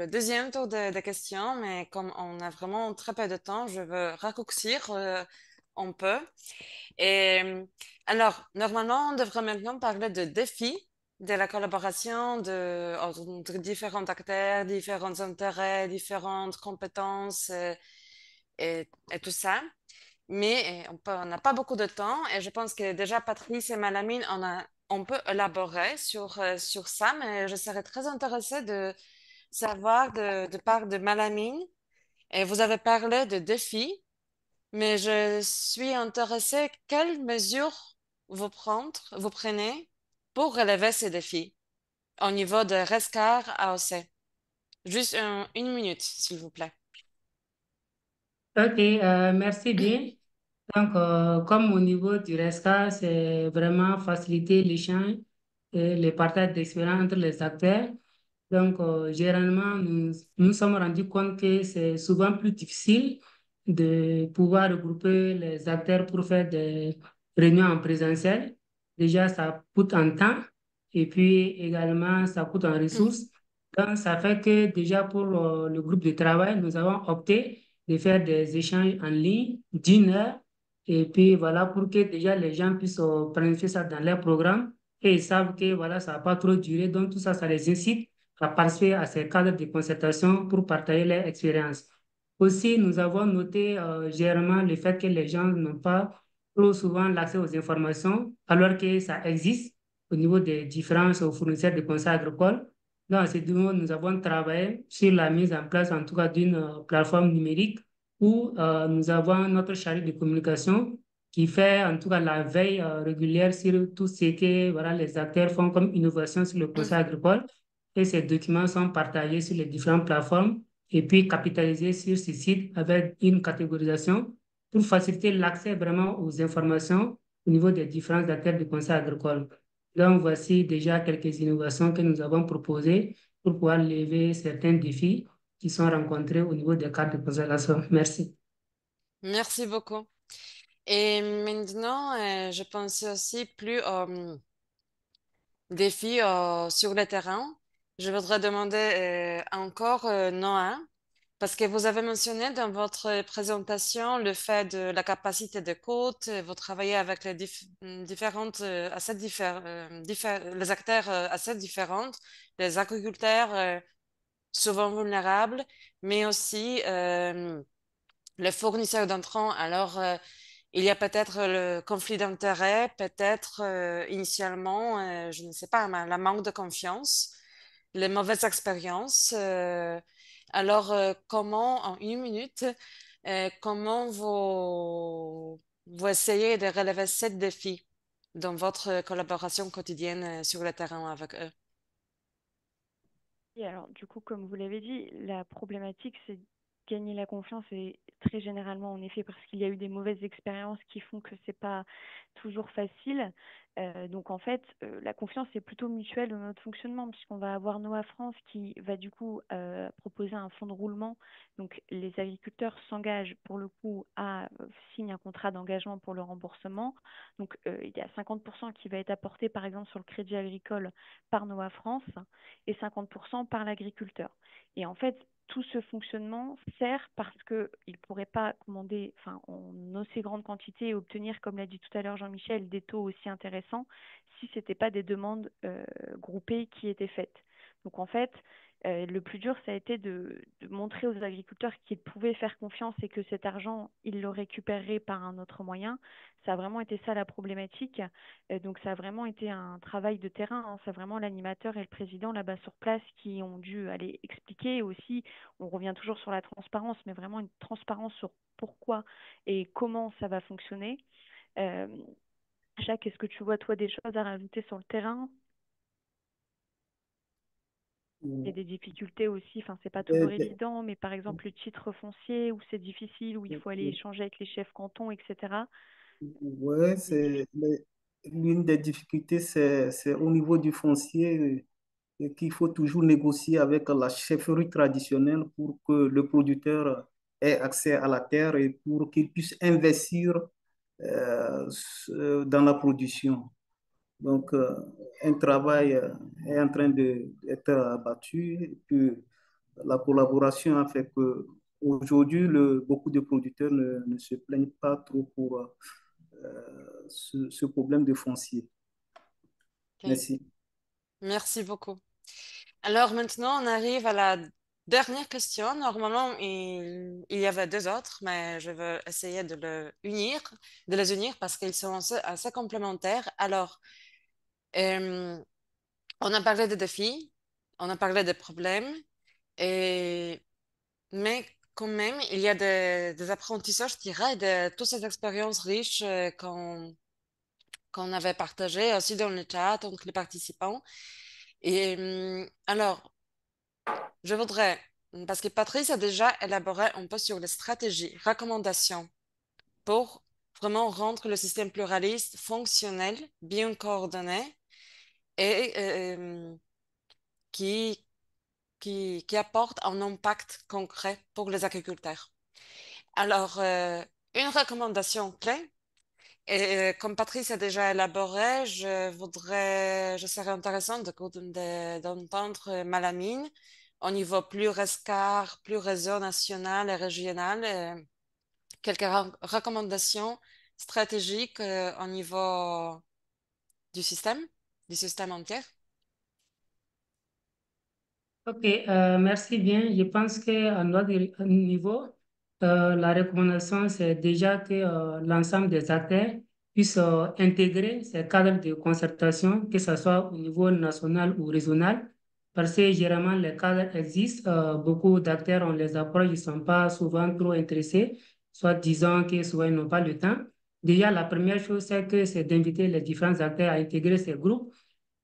le deuxième tour de, de questions, mais comme on a vraiment très peu de temps, je veux raccourcir euh, un peu. Et, alors, normalement, on devrait maintenant parler de défis, de la collaboration de, entre différents acteurs, différents intérêts, différentes compétences et, et, et tout ça. Mais on n'a pas beaucoup de temps et je pense que déjà Patrice et Malamine, on a on peut élaborer sur, sur ça, mais je serais très intéressée de savoir de, de part de Malamine. Et vous avez parlé de défis, mais je suis intéressée quelles mesures vous, prendre, vous prenez pour relever ces défis au niveau de RESCAR A O C. Juste un, une minute, s'il vous plaît. Ok, euh, merci bien. Donc, euh, comme au niveau du RESCAR, c'est vraiment faciliter l'échange et le partage d'expérience entre les acteurs. Donc, euh, généralement, nous nous sommes rendus compte que c'est souvent plus difficile de pouvoir regrouper les acteurs pour faire des réunions en présentiel. Déjà, ça coûte en temps et puis également, ça coûte en ressources. Donc, ça fait que déjà pour euh, le groupe de travail, nous avons opté de faire des échanges en ligne d'une heure. Et puis voilà, pour que déjà les gens puissent euh, planifier ça dans leur programme et ils savent que voilà, ça n'a pas trop duré. Donc tout ça, ça les incite à participer à ces cadres de concertation pour partager leur expérience. Aussi, nous avons noté euh, généralement le fait que les gens n'ont pas trop souvent l'accès aux informations alors que ça existe au niveau des différents fournisseurs de conseils agricoles. Donc à ce niveau, nous avons travaillé sur la mise en place en tout cas d'une euh, plateforme numérique où euh, nous avons notre chargé de communication qui fait en tout cas la veille euh, régulière sur tout ce que voilà, les acteurs font comme innovation sur le conseil agricole. Et ces documents sont partagés sur les différentes plateformes et puis capitalisés sur ce site avec une catégorisation pour faciliter l'accès vraiment aux informations au niveau des différents acteurs du conseil agricole. Donc voici déjà quelques innovations que nous avons proposées pour pouvoir lever certains défis qui sont rencontrés au niveau des cadres de conservation. Merci. Merci beaucoup. Et maintenant, je pense aussi plus aux défis sur le terrain. Je voudrais demander encore Noah, parce que vous avez mentionné dans votre présentation le fait de la capacité d'écoute. Vous travaillez avec les, diff différentes, assez diffé les acteurs assez différents, les agriculteurs souvent vulnérables, mais aussi euh, les fournisseurs d'entrants. Alors, euh, il y a peut-être le conflit d'intérêts, peut-être euh, initialement, euh, je ne sais pas, mais la manque de confiance, les mauvaises expériences. Euh, alors, euh, comment, en une minute, euh, comment vous, vous essayez de relever ces défis dans votre collaboration quotidienne sur le terrain avec eux? Et alors, du coup, comme vous l'avez dit, la problématique, c'est gagner la confiance et très généralement, en effet, parce qu'il y a eu des mauvaises expériences qui font que c'est pas toujours facile. Euh, donc, en fait, euh, la confiance est plutôt mutuelle dans notre fonctionnement puisqu'on va avoir N O A France qui va du coup euh, proposer un fonds de roulement. Donc, les agriculteurs s'engagent pour le coup à euh, signer un contrat d'engagement pour le remboursement. Donc, euh, il y a cinquante pour cent qui va être apporté, par exemple, sur le crédit agricole par N O A France et cinquante pour cent par l'agriculteur. Et en fait, tout ce fonctionnement sert parce qu'ils ne pourraient pas commander enfin, en aussi grande quantité et obtenir, comme l'a dit tout à l'heure Jean-Michel, des taux aussi intéressants si ce n'était pas des demandes euh, groupées qui étaient faites. Donc en fait, euh, le plus dur, ça a été de, de montrer aux agriculteurs qu'ils pouvaient faire confiance et que cet argent, ils le récupéreraient par un autre moyen. Ça a vraiment été ça la problématique. Euh, donc ça a vraiment été un travail de terrain. Hein. C'est vraiment l'animateur et le président là-bas sur place qui ont dû aller expliquer. Et aussi, on revient toujours sur la transparence, mais vraiment une transparence sur pourquoi et comment ça va fonctionner. Euh, Jacques, est-ce que tu vois, toi, des choses à rajouter sur le terrain ? Il y a des difficultés aussi, enfin, c'est pas toujours euh, évident, mais par exemple le titre foncier où c'est difficile, où il faut aller échanger avec les chefs cantons, et cetera. Oui, l'une des difficultés, c'est au niveau du foncier qu'il faut toujours négocier avec la chefferie traditionnelle pour que le producteur ait accès à la terre et pour qu'il puisse investir euh, dans la production. Donc, euh, un travail euh, est en train d'être abattu. Et puis, la collaboration a fait qu'aujourd'hui, beaucoup de producteurs ne, ne se plaignent pas trop pour euh, ce, ce problème de foncier. Okay. Merci. Merci beaucoup. Alors, maintenant, on arrive à la dernière question. Normalement, il, il y avait deux autres, mais je veux essayer de, le unir, de les unir parce qu'ils sont assez complémentaires. Alors, Euh, on a parlé des défis, on a parlé des problèmes, et... mais quand même, il y a des, des apprentissages, je dirais, de toutes ces expériences riches euh, qu'on qu'on avait partagées aussi dans le chat, entre les participants. Et euh, alors, je voudrais, parce que Patrice a déjà élaboré un peu sur les stratégies, recommandations pour vraiment rendre le système pluraliste fonctionnel, bien coordonné, et euh, qui, qui, qui apporte un impact concret pour les agriculteurs. Alors, euh, une recommandation clé, et euh, comme Patrice a déjà élaboré, je voudrais, je serais intéressante d'entendre de, de, Malamine au niveau plus RESCAR, plus réseau national et régional, et quelques recommandations stratégiques euh, au niveau du système du système entier. Ok, euh, merci bien. Je pense qu'à notre niveau, euh, la recommandation, c'est déjà que euh, l'ensemble des acteurs puissent euh, intégrer ces cadres de concertation, que ce soit au niveau national ou régional, parce que généralement, les cadres existent. Euh, beaucoup d'acteurs, on les approche, ils ne sont pas souvent trop intéressés, soit disant que souvent ils n'ont pas le temps. Déjà, la première chose, c'est que c'est d'inviter les différents acteurs à intégrer ces groupes.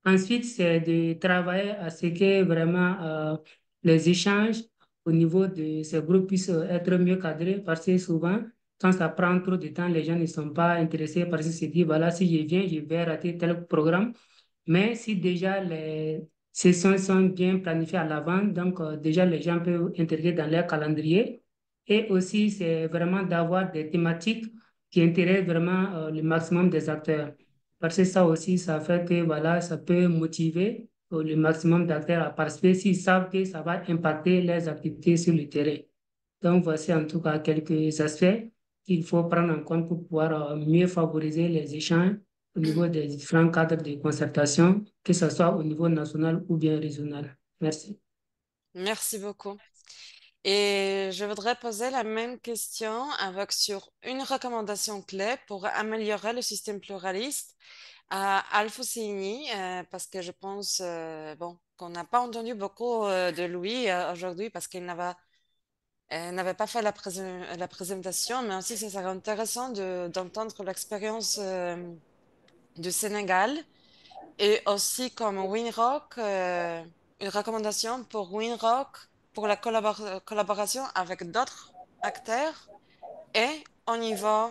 Ensuite, c'est de travailler à ce que vraiment euh, les échanges au niveau de ces groupes puissent être mieux cadrés, parce que souvent, quand ça prend trop de temps, les gens ne sont pas intéressés parce qu'ils se disent, voilà, si je viens, je vais rater tel programme. Mais si déjà les sessions sont bien planifiées à l'avant, donc euh, déjà les gens peuvent intégrer dans leur calendrier. Et aussi, c'est vraiment d'avoir des thématiques qui intéresse vraiment euh, le maximum des acteurs. Parce que ça aussi, ça fait que voilà, ça peut motiver euh, le maximum d'acteurs à participer s'ils savent que ça va impacter leurs activités sur le terrain. Donc, voici en tout cas quelques aspects qu'il faut prendre en compte pour pouvoir euh, mieux favoriser les échanges au niveau des différents cadres de concertation, que ce soit au niveau national ou bien régional. Merci. Merci beaucoup. Et je voudrais poser la même question avec sur une recommandation clé pour améliorer le système pluraliste à Alfousseyni, parce que je pense bon, qu'on n'a pas entendu beaucoup de lui aujourd'hui parce qu'il n'avait n'avait pas fait la, pré la présentation, mais aussi ça serait intéressant d'entendre de, l'expérience euh, du Sénégal et aussi comme Winrock, euh, une recommandation pour Winrock pour la collabor- collaboration avec d'autres acteurs et au niveau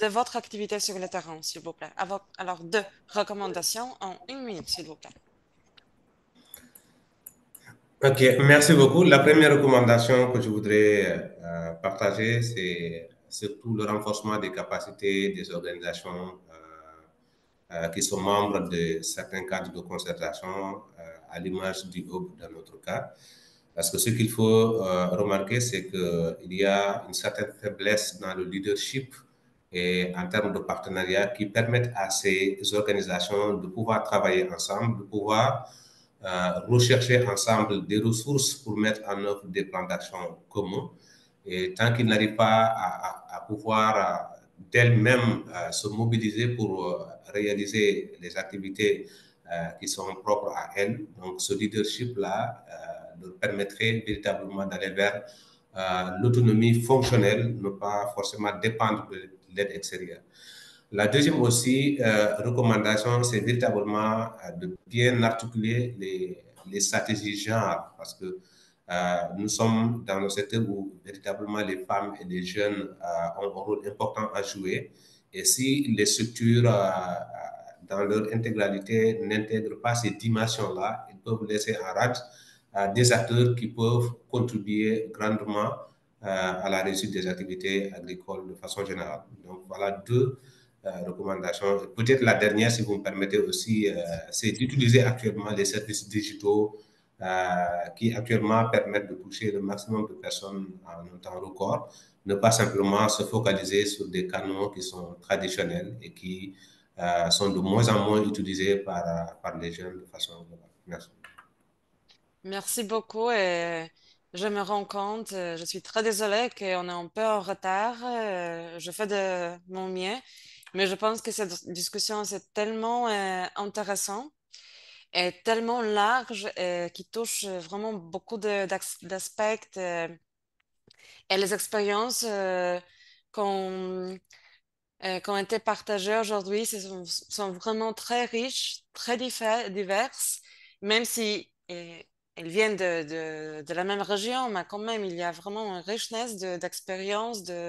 de votre activité sur le terrain, s'il vous plaît. Alors, deux recommandations en une minute, s'il vous plaît. Ok, merci beaucoup. La première recommandation que je voudrais euh, partager, c'est surtout le renforcement des capacités des organisations euh, euh, qui sont membres de certains cadres de concertation, euh, à l'image du groupe dans notre cas. Parce que ce qu'il faut euh, remarquer, c'est qu'il y a une certaine faiblesse dans le leadership et en termes de partenariat qui permettent à ces organisations de pouvoir travailler ensemble, de pouvoir euh, rechercher ensemble des ressources pour mettre en œuvre des plans d'action communs. Et tant qu'ils n'arrivent pas à, à, à pouvoir d'elles-mêmes euh, se mobiliser pour euh, réaliser les activités euh, qui sont propres à elles, donc ce leadership-là euh, leur permettrait véritablement d'aller vers euh, l'autonomie fonctionnelle, ne pas forcément dépendre de l'aide extérieure. La deuxième aussi euh, recommandation, c'est véritablement de bien articuler les, les stratégies genre, parce que euh, nous sommes dans un secteur où véritablement les femmes et les jeunes euh, ont un rôle important à jouer. Et si les structures, euh, dans leur intégralité, n'intègrent pas ces dimensions-là, ils peuvent laisser en rade euh, des acteurs qui peuvent contribuer grandement à la réussite des activités agricoles de façon générale. Donc voilà deux euh, recommandations. Peut-être la dernière, si vous me permettez aussi, euh, c'est d'utiliser actuellement les services digitaux euh, qui actuellement permettent de toucher le maximum de personnes en un temps record, ne pas simplement se focaliser sur des canaux qui sont traditionnels et qui euh, sont de moins en moins utilisés par, par les jeunes de façon globale. Merci. Merci beaucoup. Et... je me rends compte, je suis très désolée qu'on est un peu en retard, je fais de mon mieux, mais je pense que cette discussion c'est tellement intéressant et tellement large et qui touche vraiment beaucoup d'aspects et les expériences qu'on qui ont été partagées aujourd'hui sont, sont vraiment très riches, très diverses, même si... Et, Ils viennent de, de, de la même région, mais quand même, il y a vraiment une richesse d'expériences, de,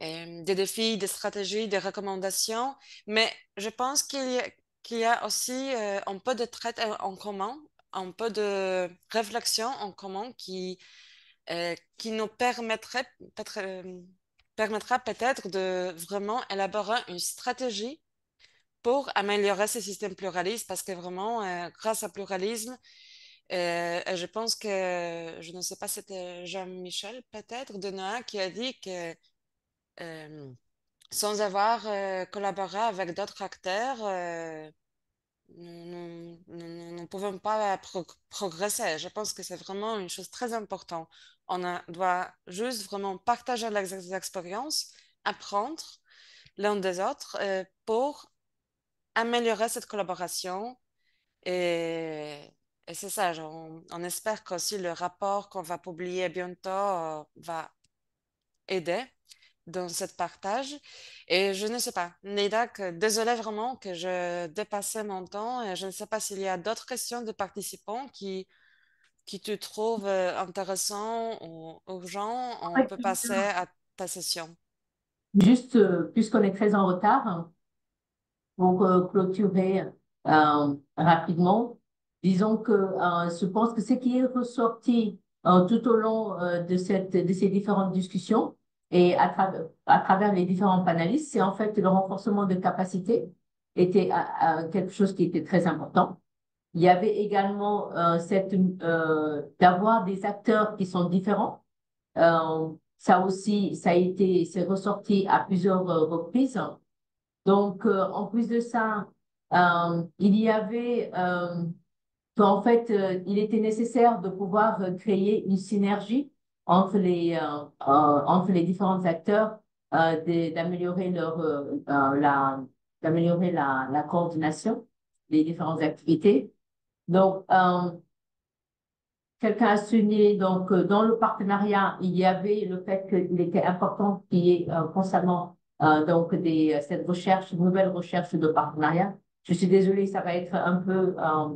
de, des défis, des stratégies, des recommandations. Mais je pense qu'il y, qu'il y a aussi un peu de traite en commun, un peu de réflexion en commun qui, qui nous permettrait permettra peut-être de vraiment élaborer une stratégie pour améliorer ce système pluraliste, parce que vraiment, grâce au pluralisme, Euh, je pense que, je ne sais pas, c'était Jean-Michel peut-être de N O A qui a dit que euh, sans avoir euh, collaboré avec d'autres acteurs, euh, nous ne pouvons pas pro progresser. Je pense que c'est vraiment une chose très importante. On a, doit juste vraiment partager les, les expériences, apprendre l'un des autres euh, pour améliorer cette collaboration et... Et c'est ça, on, on espère qu'aussi le rapport qu'on va publier bientôt euh, va aider dans ce partage. Et je ne sais pas, Ndèye Dakh, désolée vraiment que je dépassais mon temps. Et je ne sais pas s'il y a d'autres questions de participants qui, qui te trouvent intéressant ou urgent. On oui, peut exactement. Passer à ta session. Juste, euh, puisqu'on est très en retard, pour euh, clôturer euh, rapidement. Disons que euh, je pense que ce qui est ressorti euh, tout au long euh, de, cette, de ces différentes discussions et à, tra à travers les différents panélistes, c'est en fait le renforcement de capacités était à, à quelque chose qui était très important. Il y avait également euh, cette euh, d'avoir des acteurs qui sont différents. Euh, ça aussi, ça a été, c'est ressorti à plusieurs euh, reprises. Donc, euh, en plus de ça, euh, il y avait... Euh, En fait, euh, il était nécessaire de pouvoir euh, créer une synergie entre les, euh, euh, entre les différents acteurs, euh, d'améliorer leur, euh, la, d'améliorer la, la coordination des différentes activités. Donc, euh, quelqu'un a souligné, donc, euh, dans le partenariat, il y avait le fait qu'il était important qu'il y ait euh, constamment euh, donc des, cette recherche, nouvelle recherche de partenariat. Je suis désolée, ça va être un peu... Euh,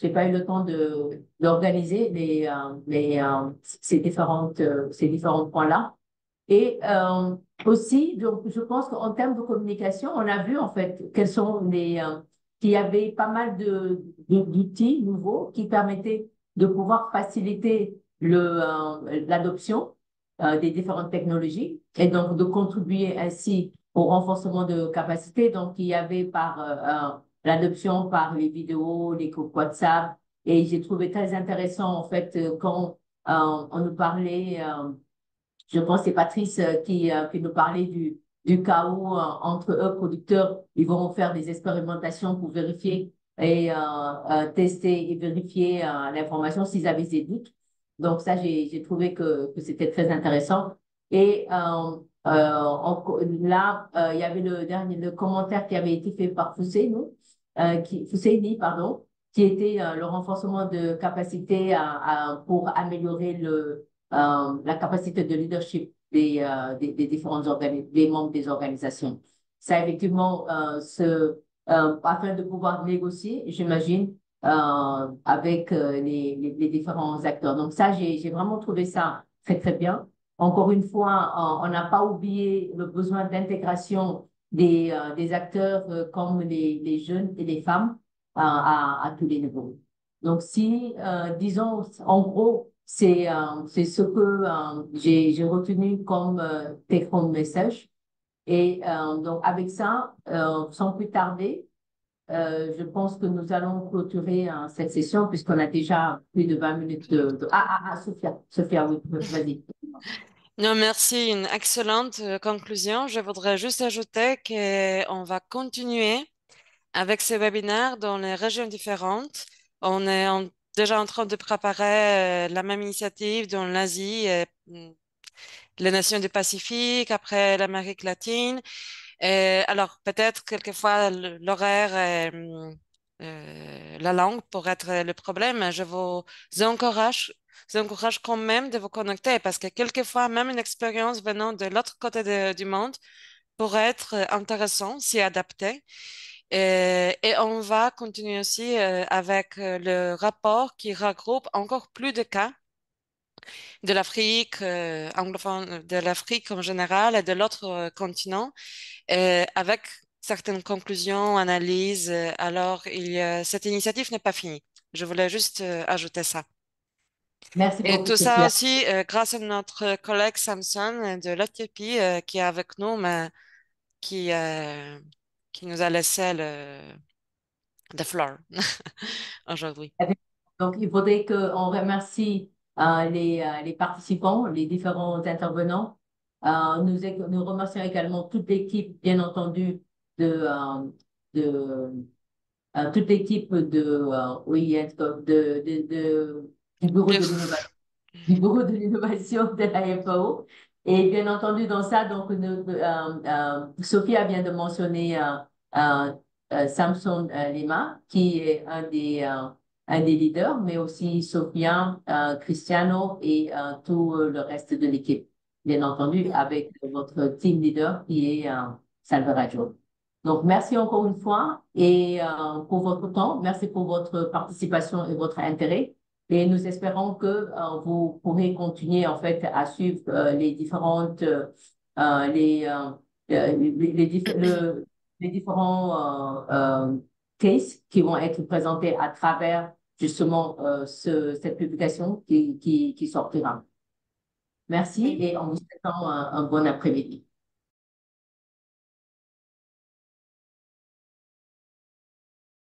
j'ai pas eu le temps de d'organiser les, euh, les euh, ces différentes euh, ces différents points là. Et euh, aussi, donc, je pense qu'en termes de communication, on a vu en fait quels sont les euh, qu'il y avait pas mal de d'outils nouveaux qui permettaient de pouvoir faciliter le euh, l'adoption euh, des différentes technologies et donc de contribuer ainsi au renforcement de capacités. Donc il y avait par euh, euh, l'adoption par les vidéos, les groupes WhatsApp. Et j'ai trouvé très intéressant, en fait, quand euh, on nous parlait, euh, je pense que c'est Patrice qui, euh, qui nous parlait du, du chaos euh, entre eux, producteurs. Ils vont faire des expérimentations pour vérifier et euh, euh, tester et vérifier euh, l'information s'ils avaient des doutes. Donc ça, j'ai trouvé que, que c'était très intéressant. Et euh, euh, on, là, euh, il y avait le dernier le commentaire qui avait été fait par Foussé, nous. Euh, qui, Fousseyni, pardon, qui était euh, le renforcement de capacité à, à, pour améliorer le, euh, la capacité de leadership des, euh, des, des différents des membres des organisations. Ça, effectivement, euh, ce, euh, afin de pouvoir négocier, j'imagine, euh, avec euh, les, les, les différents acteurs. Donc ça, j'ai vraiment trouvé ça très, très bien. Encore une fois, euh, on n'a pas oublié le besoin d'intégration Des, euh, des acteurs euh, comme les, les jeunes et les femmes euh, à, à tous les niveaux. Donc si, euh, disons, en gros, c'est euh, c'est ce que euh, j'ai retenu comme euh, take-home message. Et euh, donc avec ça, euh, sans plus tarder, euh, je pense que nous allons clôturer hein, cette session puisqu'on a déjà plus de vingt minutes de... de... Ah, ah, ah, Sophia, Sophia, oui, vas-y. Non, merci, une excellente conclusion. Je voudrais juste ajouter qu'on va continuer avec ces webinaires dans les régions différentes. On est en, déjà en train de préparer la même initiative dans l'Asie, les nations du Pacifique, après l'Amérique latine. Et alors, peut-être quelquefois l'horaire et euh, la langue pourraient être le problème. Je vous encourage Je vous encourage quand même de vous connecter parce que quelquefois, même une expérience venant de l'autre côté de, du monde pourrait être intéressante, s'y adapter. Et, et on va continuer aussi avec le rapport qui regroupe encore plus de cas de l'Afrique, anglophone, de l'Afrique en général et de l'autre continent, et avec certaines conclusions, analyses. Alors, il y a, cette initiative n'est pas finie. Je voulais juste ajouter ça. Merci beaucoup. Et tout ça aussi euh, grâce à notre collègue Samson de l'Éthiopie euh, qui est avec nous, mais qui, euh, qui nous a laissé le the floor aujourd'hui. Donc, il faudrait qu'on remercie euh, les, les participants, les différents intervenants. Euh, nous, nous remercions également toute l'équipe, bien entendu, de... Euh, de euh, toute l'équipe de, euh, oui, de... de, de du bureau de l'innovation de la F A O. Et bien entendu, dans ça, donc, nous, euh, euh, Sophia vient de mentionner euh, euh, Samson euh, Lema, qui est un des, euh, un des leaders, mais aussi Sophia, euh, Cristiano et euh, tout le reste de l'équipe, bien entendu, avec votre team leader qui est euh, Salverajo. Donc, merci encore une fois et euh, pour votre temps, merci pour votre participation et votre intérêt. Et nous espérons que euh, vous pourrez continuer en fait à suivre euh, les différentes euh, les euh, les, les, diff le, les différents euh, euh, cases qui vont être présentés à travers justement euh, ce, cette publication qui, qui qui sortira. Merci et on vous souhaite un, un bon après-midi.